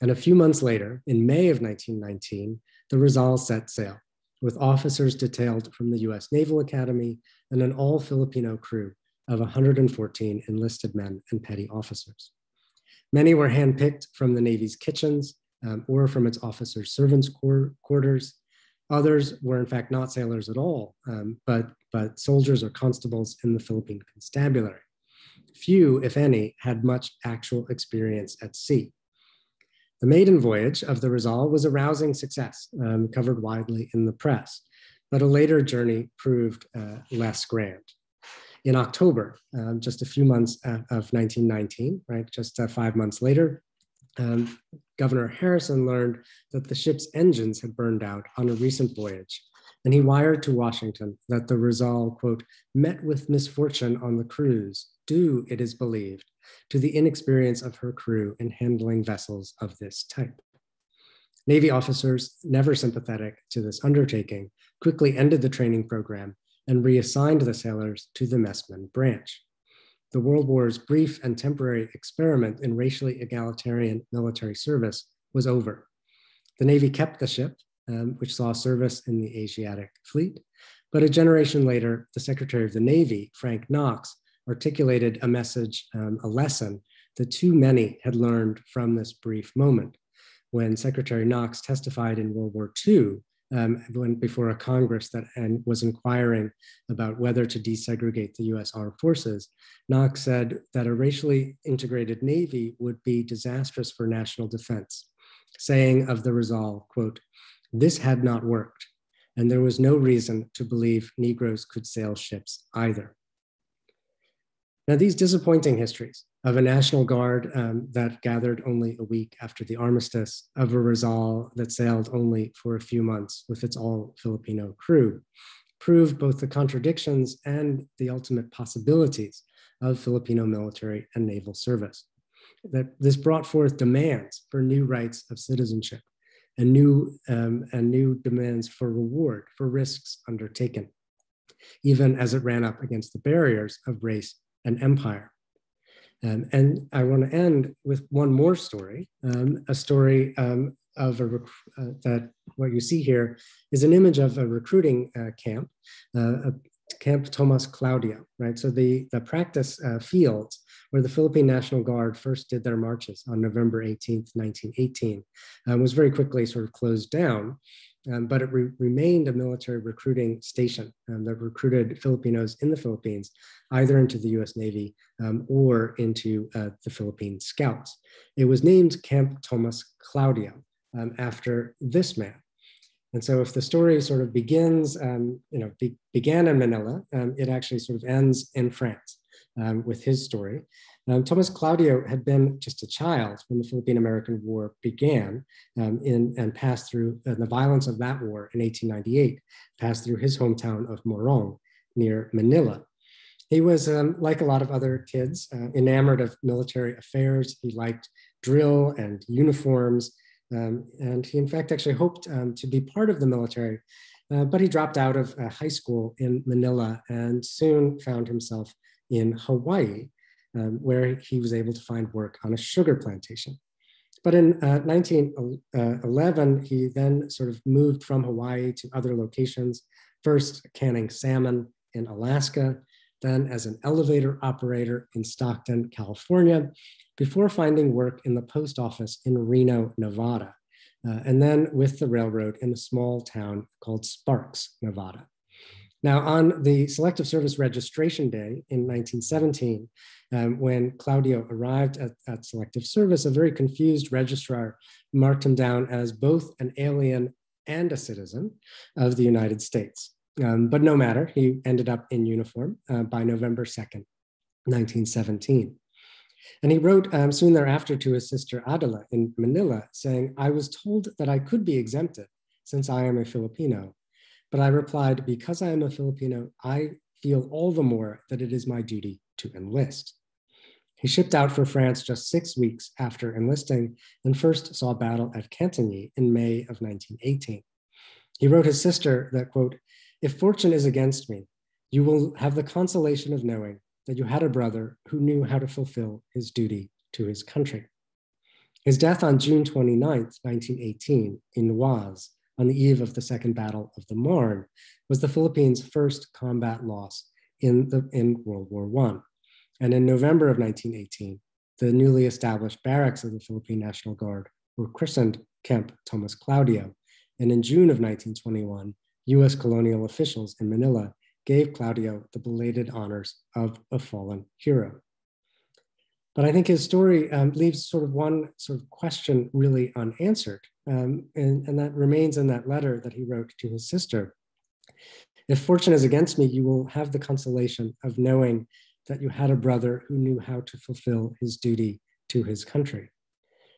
And a few months later, in May of nineteen nineteen, the Rizal set sail with officers detailed from the U S Naval Academy and an all-Filipino crew of one hundred fourteen enlisted men and petty officers. Many were handpicked from the Navy's kitchens um, or from its officers' servants' quarters. Others were in fact not sailors at all, um, but, but soldiers or constables in the Philippine Constabulary. Few, if any, had much actual experience at sea. The maiden voyage of the Rizal was a rousing success, um, covered widely in the press, but a later journey proved uh, less grand. In October, um, just a few months of nineteen nineteen, right, just uh, five months later, um, Governor Harrison learned that the ship's engines had burned out on a recent voyage, and he wired to Washington that the Rizal, quote, met with misfortune on the cruise, due, it is believed, to the inexperience of her crew in handling vessels of this type. Navy officers, never sympathetic to this undertaking, quickly ended the training program and reassigned the sailors to the Messman branch. The World War's brief and temporary experiment in racially egalitarian military service was over. The Navy kept the ship, um, which saw service in the Asiatic Fleet, but a generation later, the Secretary of the Navy, Frank Knox, articulated a message, um, a lesson that too many had learned from this brief moment. When Secretary Knox testified in World War Two, um, when, before a Congress that and was inquiring about whether to desegregate the U S armed forces, Knox said that a racially integrated Navy would be disastrous for national defense, saying of the Rizal, quote, this had not worked, and there was no reason to believe Negroes could sail ships either. Now, these disappointing histories of a National Guard um, that gathered only a week after the armistice, of a Rizal that sailed only for a few months with its all-Filipino crew, proved both the contradictions and the ultimate possibilities of Filipino military and naval service. That this brought forth demands for new rights of citizenship and new, um, and new demands for reward for risks undertaken, even as it ran up against the barriers of race and empire. Um, and I want to end with one more story, um, a story um, of a rec uh, that what you see here is an image of a recruiting uh, camp, uh, Camp Tomas Claudio, right? So the, the practice uh, fields where the Philippine National Guard first did their marches on November eighteenth, nineteen eighteen, uh, was very quickly sort of closed down. Um, but it re remained a military recruiting station um, that recruited Filipinos in the Philippines, either into the U S Navy um, or into uh, the Philippine Scouts. It was named Camp Tomas Claudio um, after this man. And so if the story sort of begins, um, you know, be began in Manila, um, it actually sort of ends in France um, with his story. Um, Tomas Claudio had been just a child when the Philippine-American War began um, in, and passed through and the violence of that war in eighteen ninety-eight, passed through his hometown of Morong near Manila. He was, um, like a lot of other kids, uh, enamored of military affairs. He liked drill and uniforms, um, and he in fact actually hoped um, to be part of the military, uh, but he dropped out of uh, high school in Manila and soon found himself in Hawaii, Um, where he was able to find work on a sugar plantation. But in uh, nineteen eleven, he then sort of moved from Hawaii to other locations, first canning salmon in Alaska, then as an elevator operator in Stockton, California, before finding work in the post office in Reno, Nevada, uh, and then with the railroad in a small town called Sparks, Nevada. Now, on the Selective Service registration day in nineteen seventeen, um, when Claudio arrived at, at Selective Service, a very confused registrar marked him down as both an alien and a citizen of the United States. Um, but no matter, he ended up in uniform uh, by November second, nineteen seventeen. And he wrote um, soon thereafter to his sister Adela in Manila, saying, I was told that I could be exempted since I am a Filipino. But I replied, because I am a Filipino, I feel all the more that it is my duty to enlist. He shipped out for France just six weeks after enlisting and first saw battle at Cantigny in May of nineteen eighteen. He wrote his sister that, quote, "If fortune is against me, you will have the consolation of knowing that you had a brother who knew how to fulfill his duty to his country." His death on June twenty-ninth, nineteen eighteen, in Nuwaz, on the eve of the Second Battle of the Marne, was the Philippines' first combat loss in, the, in World War One. And in November of nineteen eighteen, the newly established barracks of the Philippine National Guard were christened Camp Tomas Claudio. And in June of nineteen twenty-one, U S colonial officials in Manila gave Claudio the belated honors of a fallen hero. But I think his story um, leaves sort of one sort of question really unanswered. Um, and, and that remains in that letter that he wrote to his sister. If fortune is against me, you will have the consolation of knowing that you had a brother who knew how to fulfill his duty to his country.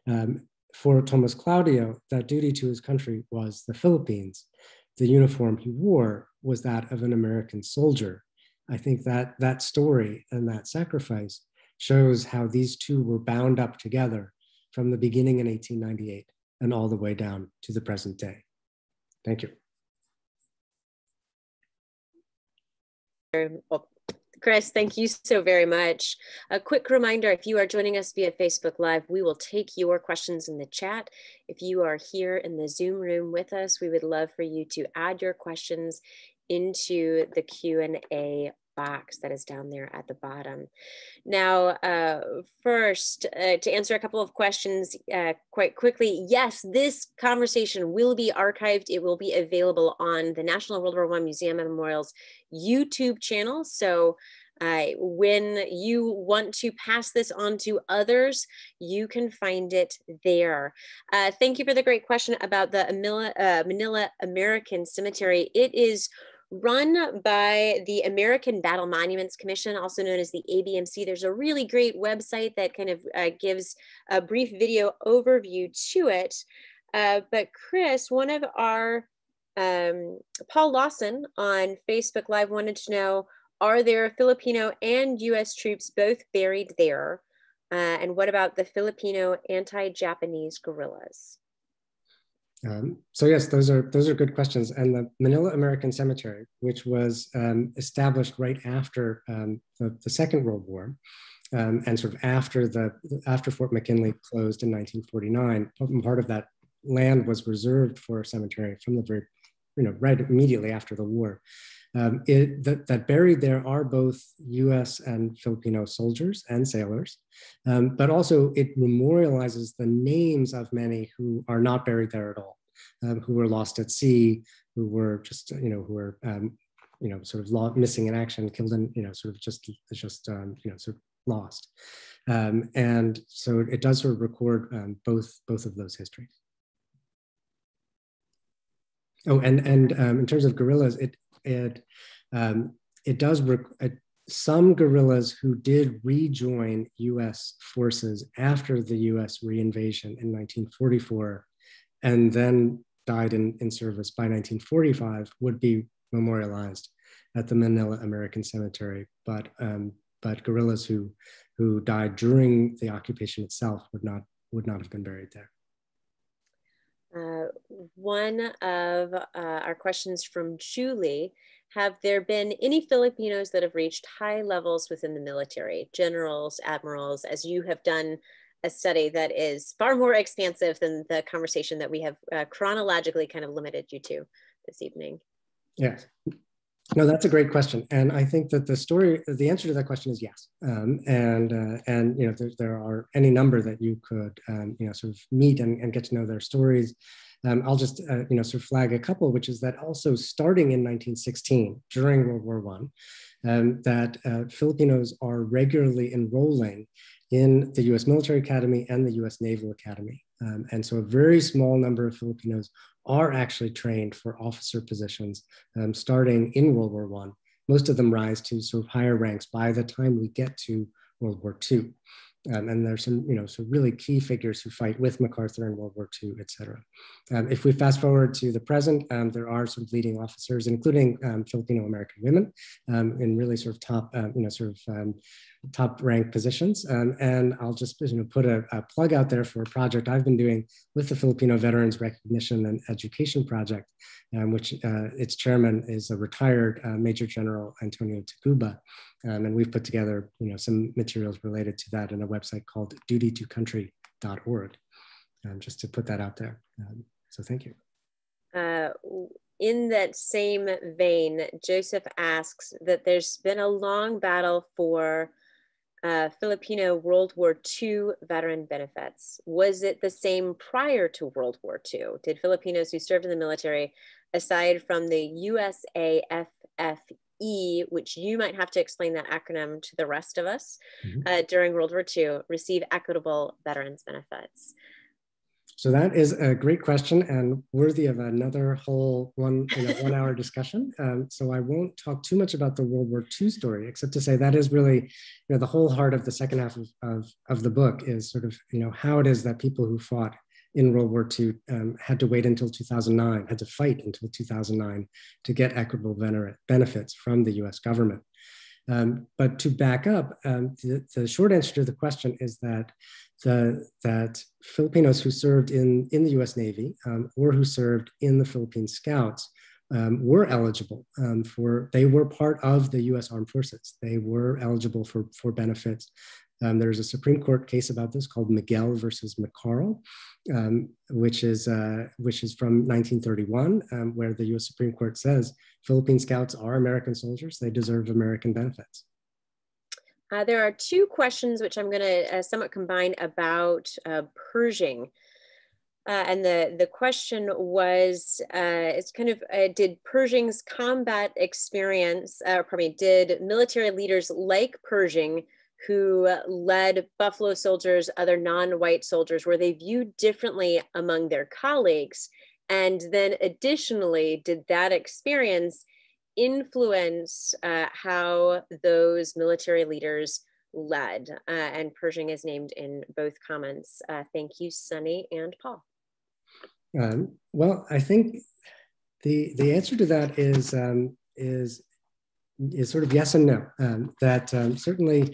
Um, for Tomas Claudio, that duty to his country was the Philippines. The uniform he wore was that of an American soldier. I think that that story and that sacrifice shows how these two were bound up together from the beginning in eighteen ninety-eight and all the way down to the present day. Thank you. Chris, thank you so very much. A quick reminder, if you are joining us via Facebook Live, we will take your questions in the chat. If you are here in the Zoom room with us, we would love for you to add your questions into the Q and A box that is down there at the bottom. Now, uh, first, uh, to answer a couple of questions uh, quite quickly, yes, this conversation will be archived. It will be available on the National World War One Museum and Memorial's YouTube channel. So uh, when you want to pass this on to others, you can find it there. Uh, thank you for the great question about the Manila, uh, Manila American Cemetery. It is run by the American Battle Monuments Commission, also known as the A B M C. There's a really great website that kind of uh, gives a brief video overview to it. Uh, but Chris, one of our, um, Paul Lawson on Facebook Live wanted to know, are there Filipino and U S troops both buried there? Uh, and what about the Filipino anti-Japanese guerrillas? Um, so yes, those are those are good questions. And the Manila American Cemetery, which was um, established right after um, the, the Second World War, um, and sort of after the after Fort McKinley closed in nineteen forty-nine, part of that land was reserved for a cemetery from the very, you know, right immediately after the war. Um, it, that, that buried there are both U S and Filipino soldiers and sailors, um, but also it memorializes the names of many who are not buried there at all, um, who were lost at sea, who were just, you know, who were, um, you know, sort of lost, missing in action, killed in, you know, sort of just, just um, you know, sort of lost. Um, and so it does sort of record um, both, both of those histories. Oh, and, and um, in terms of guerrillas, it, It, um, it does, uh, some guerrillas who did rejoin U S forces after the U S reinvasion in nineteen forty-four and then died in, in service by nineteen forty-five would be memorialized at the Manila American Cemetery, but, um, but guerrillas who, who died during the occupation itself would not, would not have been buried there. Uh, one of uh, our questions from Julie, have there been any Filipinos that have reached high levels within the military, generals, admirals, as you have done a study that is far more expansive than the conversation that we have uh, chronologically kind of limited you to this evening? Yes. No, that's a great question. And I think that the story, the answer to that question is yes. Um, and, uh, and, you know, there, there are any number that you could, um, you know, sort of meet and, and get to know their stories. Um, I'll just, uh, you know, sort of flag a couple, which is that also starting in nineteen sixteen, during World War One, um, that uh, Filipinos are regularly enrolling in the U S Military Academy and the U S Naval Academy. Um, and so a very small number of Filipinos are actually trained for officer positions um, starting in World War One. Most of them rise to sort of higher ranks by the time we get to World War Two. Um, and there's some, you know, some really key figures who fight with MacArthur in World War Two, et cetera. Um, if we fast forward to the present, um, there are some leading officers, including um, Filipino American women, um, in really sort of top, um, you know, sort of um, top ranked positions. Um, and I'll just you know, put a, a plug out there for a project I've been doing with the Filipino Veterans Recognition and Education Project, um, which uh, its chairman is a retired uh, Major General Antonio Tacuba. Um, and we've put together you know, some materials related to that in a website called duty to country dot org, um, just to put that out there. Um, so thank you. Uh, In that same vein, Joseph asks that there's been a long battle for uh, Filipino World War Two veteran benefits. Was it the same prior to World War Two? Did Filipinos who served in the military, aside from the U S A F F E, which you might have to explain that acronym to the rest of us, mm-hmm. uh, during World War Two, receive equitable veterans benefits? So that is a great question and worthy of another whole one, you know, one hour discussion. Um, so I won't talk too much about the World War Two story, except to say that is really, you know, the whole heart of the second half of, of, of the book is sort of, you know, how it is that people who fought in World War Two um, had to wait until two thousand nine, had to fight until two thousand nine to get equitable benefits from the U S government. Um, but to back up, um, the, the short answer to the question is that the, that Filipinos who served in, in the U S Navy um, or who served in the Philippine Scouts um, were eligible um, for, they were part of the U S Armed Forces. They were eligible for, for benefits. Um, there's a Supreme Court case about this called Miguel versus McCarl, um, which is uh, which is from nineteen thirty-one, um, where the U S Supreme Court says Philippine Scouts are American soldiers; they deserve American benefits. Uh, there are two questions which I'm going to uh, somewhat combine about uh, Pershing, uh, and the the question was uh, it's kind of uh, did Pershing's combat experience, or uh, probably did military leaders like Pershing, who led Buffalo soldiers, other non-white soldiers, were they viewed differently among their colleagues? And then additionally, did that experience influence uh, how those military leaders led? Uh, and Pershing is named in both comments. Uh, thank you, Sunny and Paul. Um, well, I think the, the answer to that is, um, is, is sort of yes and no, um, that um, certainly,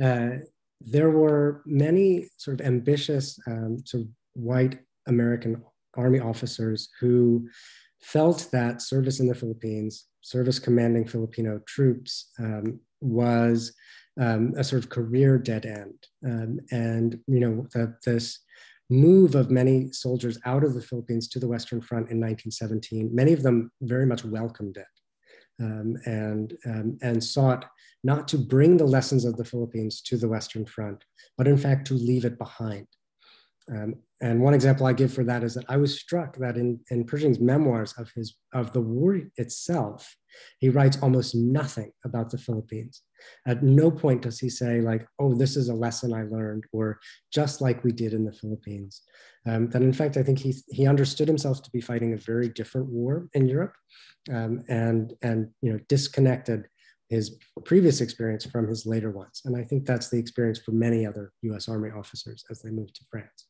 Uh, there were many sort of ambitious um, sort of white American Army officers who felt that service in the Philippines, service commanding Filipino troops, um, was um, a sort of career dead end. Um, and, you know, that this move of many soldiers out of the Philippines to the Western Front in nineteen seventeen, many of them very much welcomed it. Um, and, um, and sought not to bring the lessons of the Philippines to the Western Front, but in fact to leave it behind. Um, and one example I give for that is that I was struck that in, in Pershing's memoirs of, his, of the war itself, he writes almost nothing about the Philippines. At no point does he say like, oh, this is a lesson I learned, or just like we did in the Philippines. Um, that in fact, I think he, he understood himself to be fighting a very different war in Europe, um, and, and you know, disconnected his previous experience from his later ones. And I think that's the experience for many other U S Army officers as they moved to France.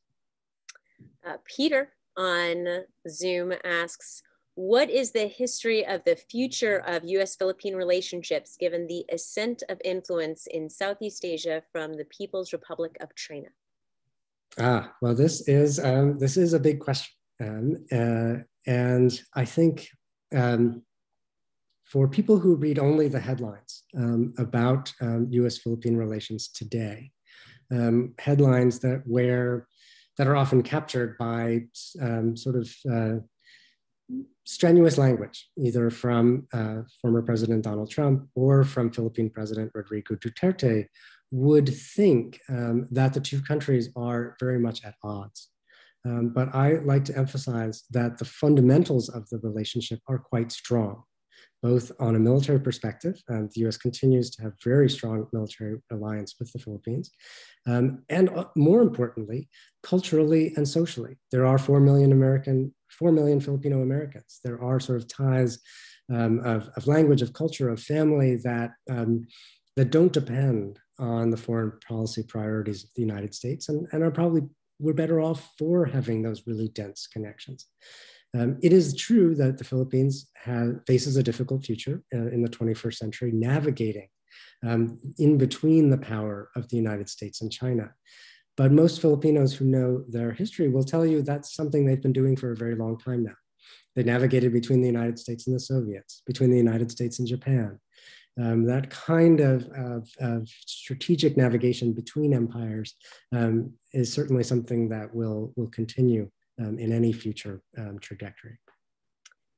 Uh, Peter on Zoom asks, what is the history of the future of U S Philippine relationships given the ascent of influence in Southeast Asia from the People's Republic of China? Ah, well, this is, um, this is a big question. Um, uh, and I think um, for people who read only the headlines um, about um, U S Philippine relations today, um, headlines that, where, that are often captured by um, sort of uh, strenuous language, either from uh, former President Donald Trump or from Philippine President Rodrigo Duterte, would think um, that the two countries are very much at odds. Um, but I like to emphasize that the fundamentals of the relationship are quite strong, both on a military perspective. Um, the U S continues to have very strong military alliance with the Philippines. Um, and uh, more importantly, culturally and socially, there are four million American Four million Filipino Americans. There are sort of ties um, of, of language, of culture, of family that, um, that don't depend on the foreign policy priorities of the United States, and, and are probably, we're better off for having those really dense connections. Um, it is true that the Philippines have, faces a difficult future uh, in the twenty-first century, navigating um, in between the power of the United States and China. But most Filipinos who know their history will tell you that's something they've been doing for a very long time now. They navigated between the United States and the Soviets, between the United States and Japan. Um, that kind of, of, of strategic navigation between empires um, is certainly something that will, will continue um, in any future um, trajectory.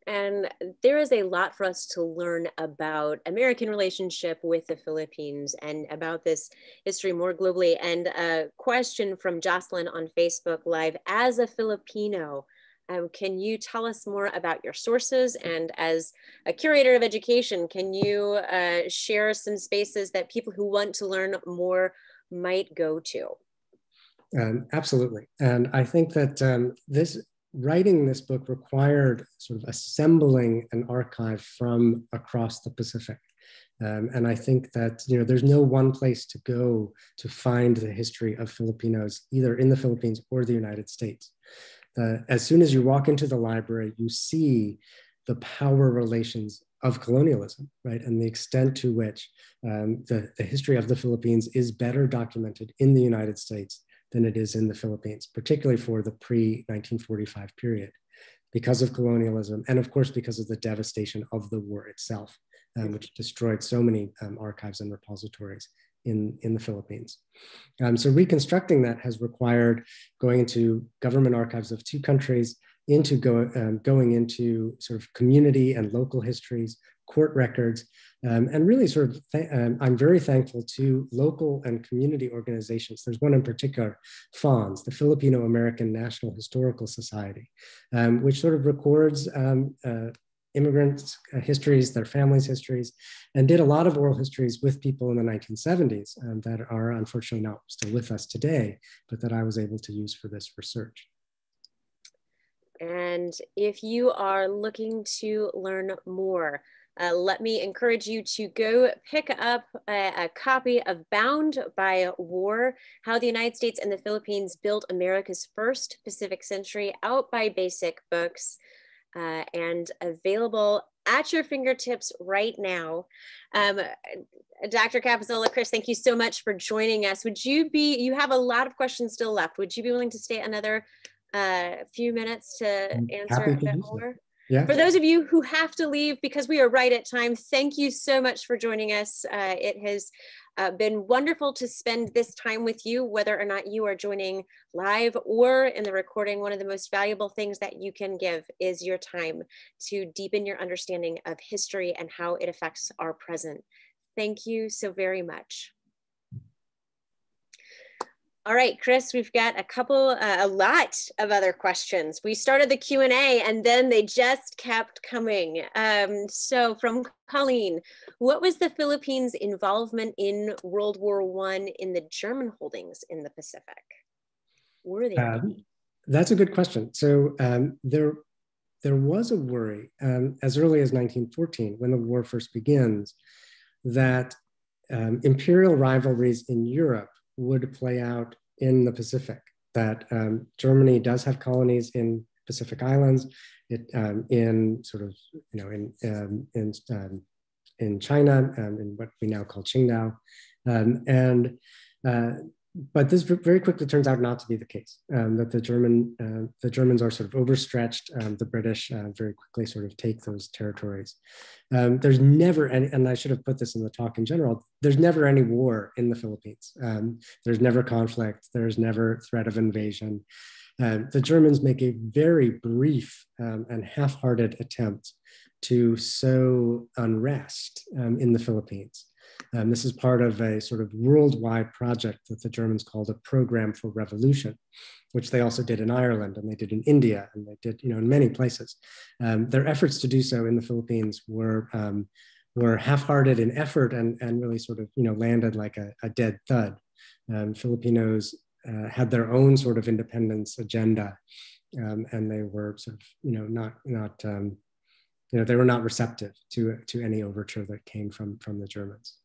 And there is a lot for us to learn about American relationship with the Philippines and about this history more globally. And a question from Jocelyn on Facebook Live, as a Filipino, Um, can you tell us more about your sources? And as a curator of education, can you uh, share some spaces that people who want to learn more might go to? Um, absolutely. And I think that um, this writing this book required sort of assembling an archive from across the Pacific. Um, and I think that, you know, there's no one place to go to find the history of Filipinos, either in the Philippines or the United States. Uh, as soon as you walk into the library, you see the power relations of colonialism, right? And the extent to which um, the, the history of the Philippines is better documented in the United States than it is in the Philippines, particularly for the pre nineteen forty-five period, because of colonialism, and of course, because of the devastation of the war itself, um, which destroyed so many um, archives and repositories in, in the Philippines. Um, so reconstructing that has required going into government archives of two countries, into go, um, going into sort of community and local histories, court records, um, and really sort of, um, I'm very thankful to local and community organizations. There's one in particular, FANS, the Filipino American National Historical Society, um, which sort of records um, uh, immigrants' histories, their families' histories, and did a lot of oral histories with people in the nineteen seventies um, that are unfortunately not still with us today, but that I was able to use for this research. And if you are looking to learn more, uh, let me encourage you to go pick up a, a copy of Bound by War, How the United States and the Philippines Built America's First Pacific Century, out by Bagsak Books. Uh, and available at your fingertips right now. Um, Doctor Capozzola, Chris, thank you so much for joining us. Would you be, you have a lot of questions still left. Would you be willing to stay another uh, few minutes to I'm answer a bit more? Yeah. For those of you who have to leave because we are right at time, thank you so much for joining us. Uh, it has uh, been wonderful to spend this time with you, whether or not you are joining live or in the recording. One of the most valuable things that you can give is your time to deepen your understanding of history and how it affects our present. Thank you so very much. All right, Chris, we've got a couple, uh, a lot of other questions. We started the Q and A and then they just kept coming. Um, so from Colleen, what was the Philippines' involvement in World War One in the German holdings in the Pacific? Were they? Um, that's a good question. So um, there, there was a worry um, as early as nineteen fourteen, when the war first begins, that um, imperial rivalries in Europe would play out in the Pacific, that um, Germany does have colonies in Pacific Islands, it, um, in sort of, you know, in, um, in, um, in China, um, in what we now call Qingdao. Um, and, uh, but this very quickly turns out not to be the case, um, that the, German, uh, the Germans are sort of overstretched, um, the British uh, very quickly sort of take those territories. Um, there's never any, and I should have put this in the talk in general, there's never any war in the Philippines. Um, there's never conflict, there's never threat of invasion. Uh, the Germans make a very brief um, and half-hearted attempt to sow unrest um, in the Philippines. Um, this is part of a sort of worldwide project that the Germans called a program for revolution, which they also did in Ireland, and they did in India, and they did, you know, in many places. Um, their efforts to do so in the Philippines were, um, were half-hearted in effort and, and really sort of, you know, landed like a, a dead thud. Um, Filipinos uh, had their own sort of independence agenda, um, and they were sort of, you know, not, not um, you know, they were not receptive to, to any overture that came from, from the Germans.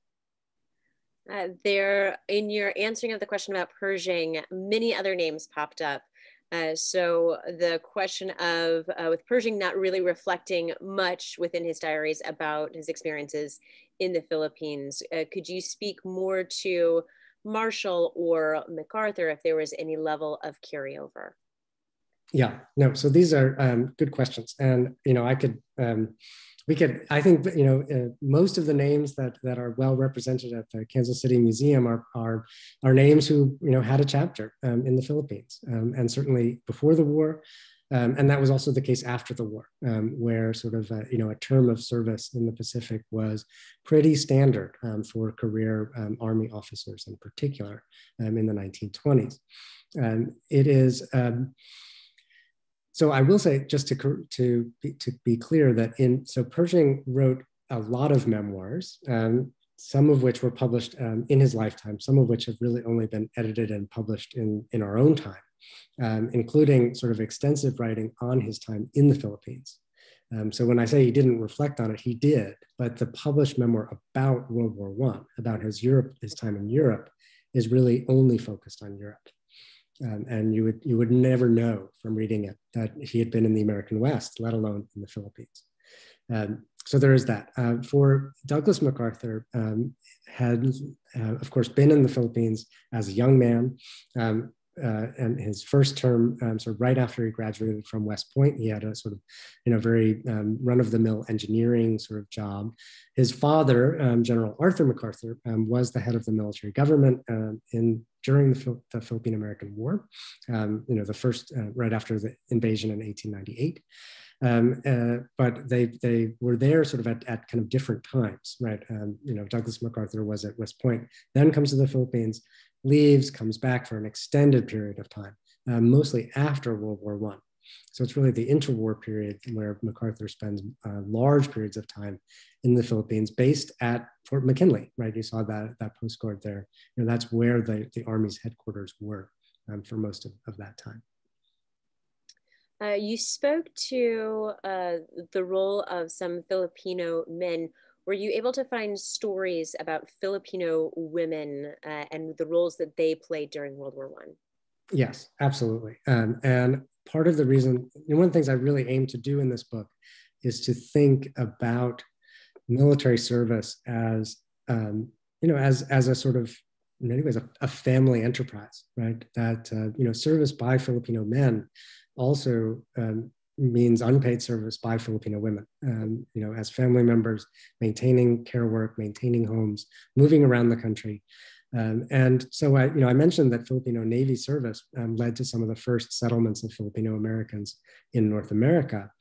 Uh, there, in your answering of the question about Pershing, many other names popped up. Uh, so the question of, uh, with Pershing not really reflecting much within his diaries about his experiences in the Philippines. Uh, could you speak more to Marshall or MacArthur if there was any level of carryover? Yeah, no, so these are um, good questions. And, you know, I could, um, we could, I think, you know, uh, most of the names that, that are well represented at the Kansas City Museum are, are, are names who, you know, had a chapter um, in the Philippines, um, and certainly before the war. Um, and that was also the case after the war, um, where sort of, uh, you know, a term of service in the Pacific was pretty standard um, for career um, Army officers in particular um, in the nineteen twenties. Um, it is, um, so I will say, just to, to, to be clear, that in, so Pershing wrote a lot of memoirs, um, some of which were published um, in his lifetime, some of which have really only been edited and published in, in our own time, um, including sort of extensive writing on his time in the Philippines. Um, so when I say he didn't reflect on it, he did, but the published memoir about World War One, about his Europe, his time in Europe, is really only focused on Europe. Um, and you would, you would never know from reading it that he had been in the American West, let alone in the Philippines. Um, so there is that. Uh, for Douglas MacArthur, um, had, uh, of course, been in the Philippines as a young man, um, uh, and his first term, um, so right after he graduated from West Point, he had a sort of, you know, very um, run-of-the-mill engineering sort of job. His father, um, General Arthur MacArthur, um, was the head of the military government um, in during the, the Philippine-American War, um, you know, the first, uh, right after the invasion in eighteen ninety-eight. Um, uh, but they, they were there sort of at, at kind of different times, right? Um, you know, Douglas MacArthur was at West Point, then comes to the Philippines, leaves, comes back for an extended period of time, uh, mostly after World War One. So it's really the interwar period where MacArthur spends uh, large periods of time in the Philippines, based at Fort McKinley, right? You saw that, that postcard there. You know, that's where the, the Army's headquarters were um, for most of, of that time. Uh, you spoke to uh, the role of some Filipino men. Were you able to find stories about Filipino women uh, and the roles that they played during World War One? Yes, absolutely. Um, and part of the reason, and one of the things I really aim to do in this book, is to think about military service as, um, you know, as, as a sort of, in many ways, a, a family enterprise, right? That, uh, you know, service by Filipino men also um, means unpaid service by Filipino women, um, you know, as family members, maintaining care work, maintaining homes, moving around the country. Um, and so I, you know, I mentioned that Filipino Navy service um, led to some of the first settlements of Filipino Americans in North America.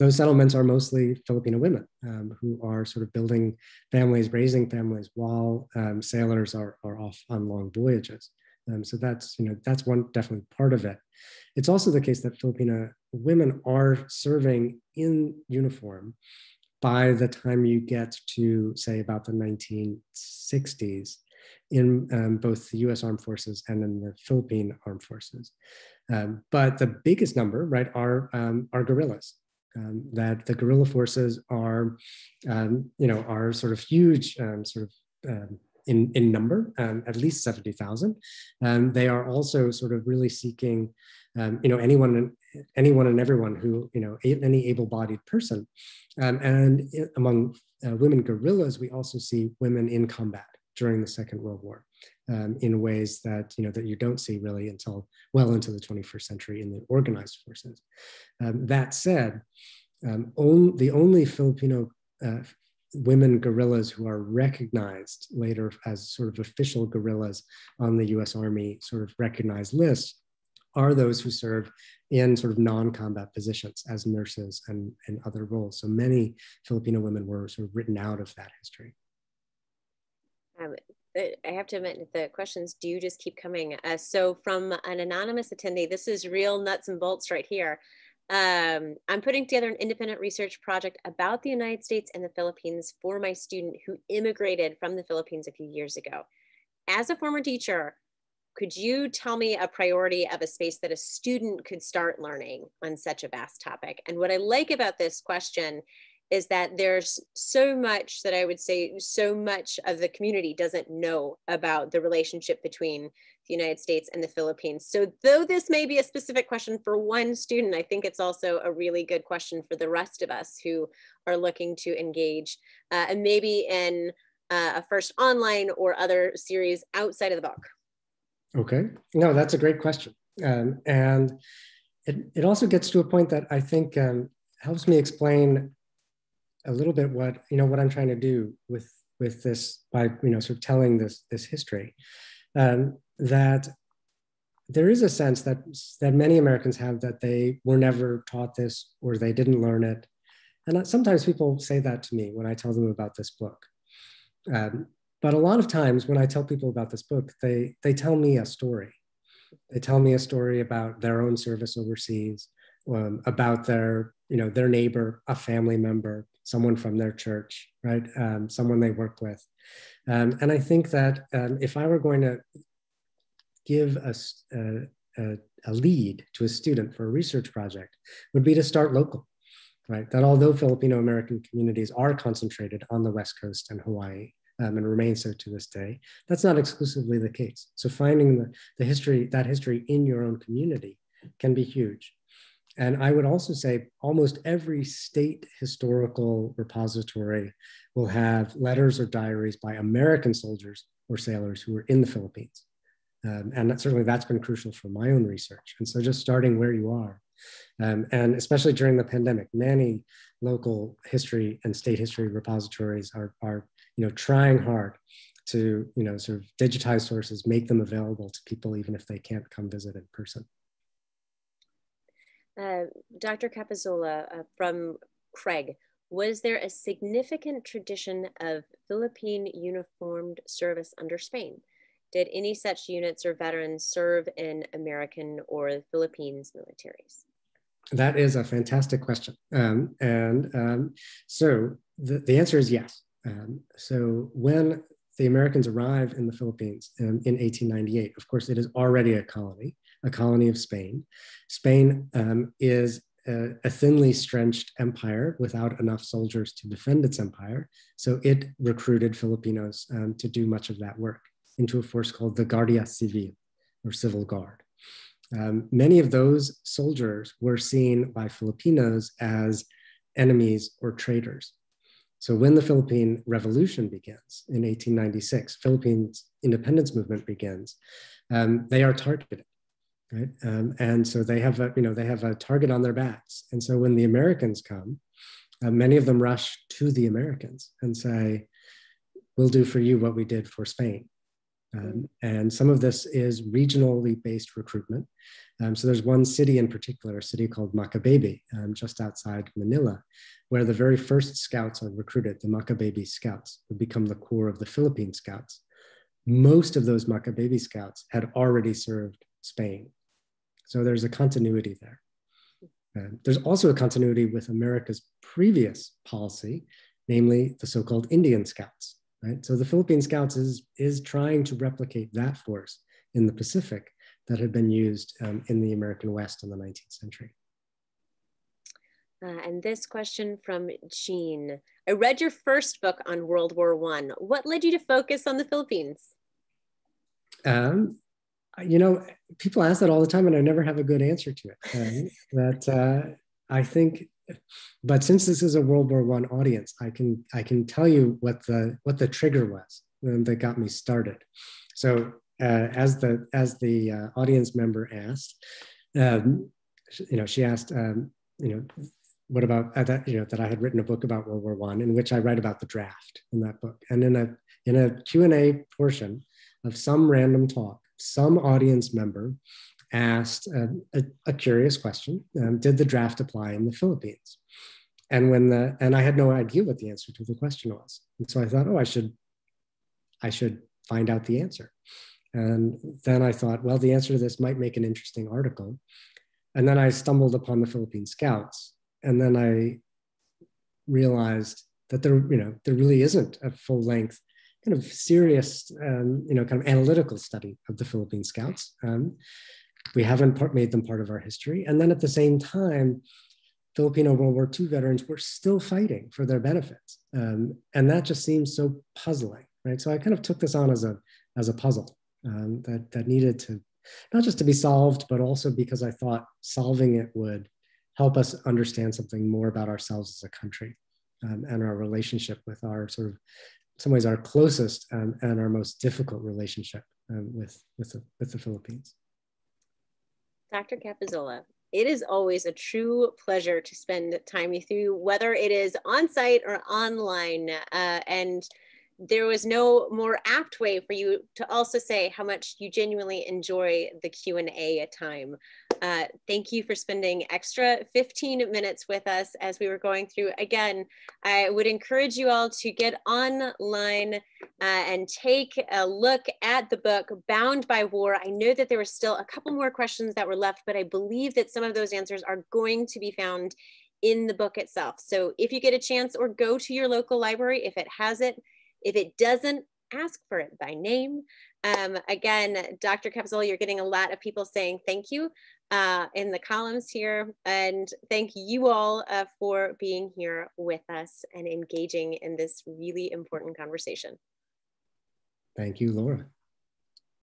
Those settlements are mostly Filipino women um, who are sort of building families, raising families, while um, sailors are, are off on long voyages. Um, so that's, you know, that's one definitely part of it. It's also the case that Filipino women are serving in uniform by the time you get to, say, about the nineteen sixties in um, both the U S Armed Forces and in the Philippine Armed Forces. Um, but the biggest number, right, are, um, are guerrillas. Um, that the guerrilla forces are, um, you know, are sort of huge, um, sort of, um, In, in number, um, at least seventy thousand. Um, they are also sort of really seeking, um, you know, anyone, anyone and everyone who, you know, any able-bodied person. Um, and it, among uh, women guerrillas, we also see women in combat during the Second World War um, in ways that, you know, that you don't see really until well into the twenty-first century in the organized forces. Um, that said, um, on, the only Filipino uh, women guerrillas who are recognized later as sort of official guerrillas on the U S Army sort of recognized list are those who serve in sort of non-combat positions as nurses and, and other roles. So many Filipino women were sort of written out of that history. Um, I have to admit, the questions do just keep coming. Uh, so from an anonymous attendee, this is real nuts and bolts right here. Um, I'm putting together an independent research project about the United States and the Philippines for my student who immigrated from the Philippines a few years ago. As a former teacher, could you tell me a priority of a space that a student could start learning on such a vast topic? And what I like about this question is that there's so much that I would say so much of the community doesn't know about the relationship between the United States and the Philippines. So though this may be a specific question for one student, I think it's also a really good question for the rest of us who are looking to engage uh, and maybe in uh, a first online or other series outside of the book. Okay, no, that's a great question. Um, and it, it also gets to a point that I think um, helps me explain a little bit what, you know, what I'm trying to do with, with this by, you know, sort of telling this, this history. Um, that there is a sense that, that many Americans have that they were never taught this or they didn't learn it. And sometimes people say that to me when I tell them about this book. Um, but a lot of times when I tell people about this book, they, they tell me a story. They tell me a story about their own service overseas, um, about their, you know, their neighbor, a family member, someone from their church, right? Um, someone they work with. Um, and I think that um, if I were going to give a, a, a lead to a student for a research project, would be to start local, right? That although Filipino American communities are concentrated on the West Coast and Hawaii, um, and remain so to this day, that's not exclusively the case. So finding the, the history, that history in your own community can be huge. And I would also say almost every state historical repository will have letters or diaries by American soldiers or sailors who were in the Philippines. Um, and that, certainly that's been crucial for my own research. And so just starting where you are, um, and especially during the pandemic, many local history and state history repositories are, are you know, trying hard to, you know, sort of digitize sources, make them available to people, even if they can't come visit in person. Uh, Doctor Capozzola, uh, from Craig, was there a significant tradition of Philippine uniformed service under Spain? Did any such units or veterans serve in American or Philippines militaries? That is a fantastic question. Um, and um, so the, the answer is yes. Um, so when the Americans arrive in the Philippines um, in eighteen ninety-eight, of course, it is already a colony. A colony of Spain. Spain um, is a, a thinly stretched empire without enough soldiers to defend its empire. So it recruited Filipinos um, to do much of that work into a force called the Guardia Civil, or Civil Guard. Um, many of those soldiers were seen by Filipinos as enemies or traitors. So when the Philippine Revolution begins in eighteen ninety-six, Philippines independence movement begins, um, they are targeted. Right? Um, and so they have a, you know, they have a target on their backs. And so when the Americans come, uh, many of them rush to the Americans and say, we'll do for you what we did for Spain. Um, and some of this is regionally based recruitment. Um, so there's one city in particular, a city called Macabebe, um, just outside Manila, where the very first scouts are recruited, the Macabebe Scouts, who become the core of the Philippine Scouts. Most of those Macabebe Scouts had already served Spain. So there's a continuity there. Um, there's also a continuity with America's previous policy, namely the so-called Indian Scouts, right? So the Philippine Scouts is, is trying to replicate that force in the Pacific that had been used um, in the American West in the nineteenth century. Uh, and this question from Jean. I read your first book on World War One. What led you to focus on the Philippines? Um, You know, people ask that all the time and I never have a good answer to it. Um, that uh, I think, but since this is a World War One audience, I can, I can tell you what the, what the trigger was that got me started. So uh, as the, as the uh, audience member asked, um, you know, she asked, um, you know, what about uh, that, you know, that I had written a book about World War One in which I write about the draft in that book. And in a, in a Q and A portion of some random talk, some audience member asked uh, a, a curious question, um, did the draft apply in the Philippines? And when the, and I had no idea what the answer to the question was. And so I thought, oh, I should, I should find out the answer. And then I thought, well, the answer to this might make an interesting article. And then I stumbled upon the Philippine Scouts. And then I realized that there, you know, there really isn't a full length kind of serious, um, you know, kind of analytical study of the Philippine Scouts. Um, we haven't part made them part of our history. And then at the same time, Filipino World War Two veterans were still fighting for their benefits. Um, and that just seems so puzzling, right? So I kind of took this on as a, as a puzzle um, that, that needed to, not just to be solved, but also because I thought solving it would help us understand something more about ourselves as a country um, and our relationship with our sort of, in some ways, our closest um, and our most difficult relationship um, with, with, the, with the Philippines. Doctor Capozzola, it is always a true pleasure to spend time with you, whether it is on site or online. Uh, and there was no more apt way for you to also say how much you genuinely enjoy the Q and A at time. Uh, thank you for spending extra fifteen minutes with us as we were going through. Again, I would encourage you all to get online uh, and take a look at the book, Bound by War. I know that there were still a couple more questions that were left, but I believe that some of those answers are going to be found in the book itself. So if you get a chance, or go to your local library if it has it. If it doesn't, ask for it by name. Um, again, Doctor Capozzola, you're getting a lot of people saying thank you uh, in the columns here. And thank you all uh, for being here with us and engaging in this really important conversation. Thank you, Laura.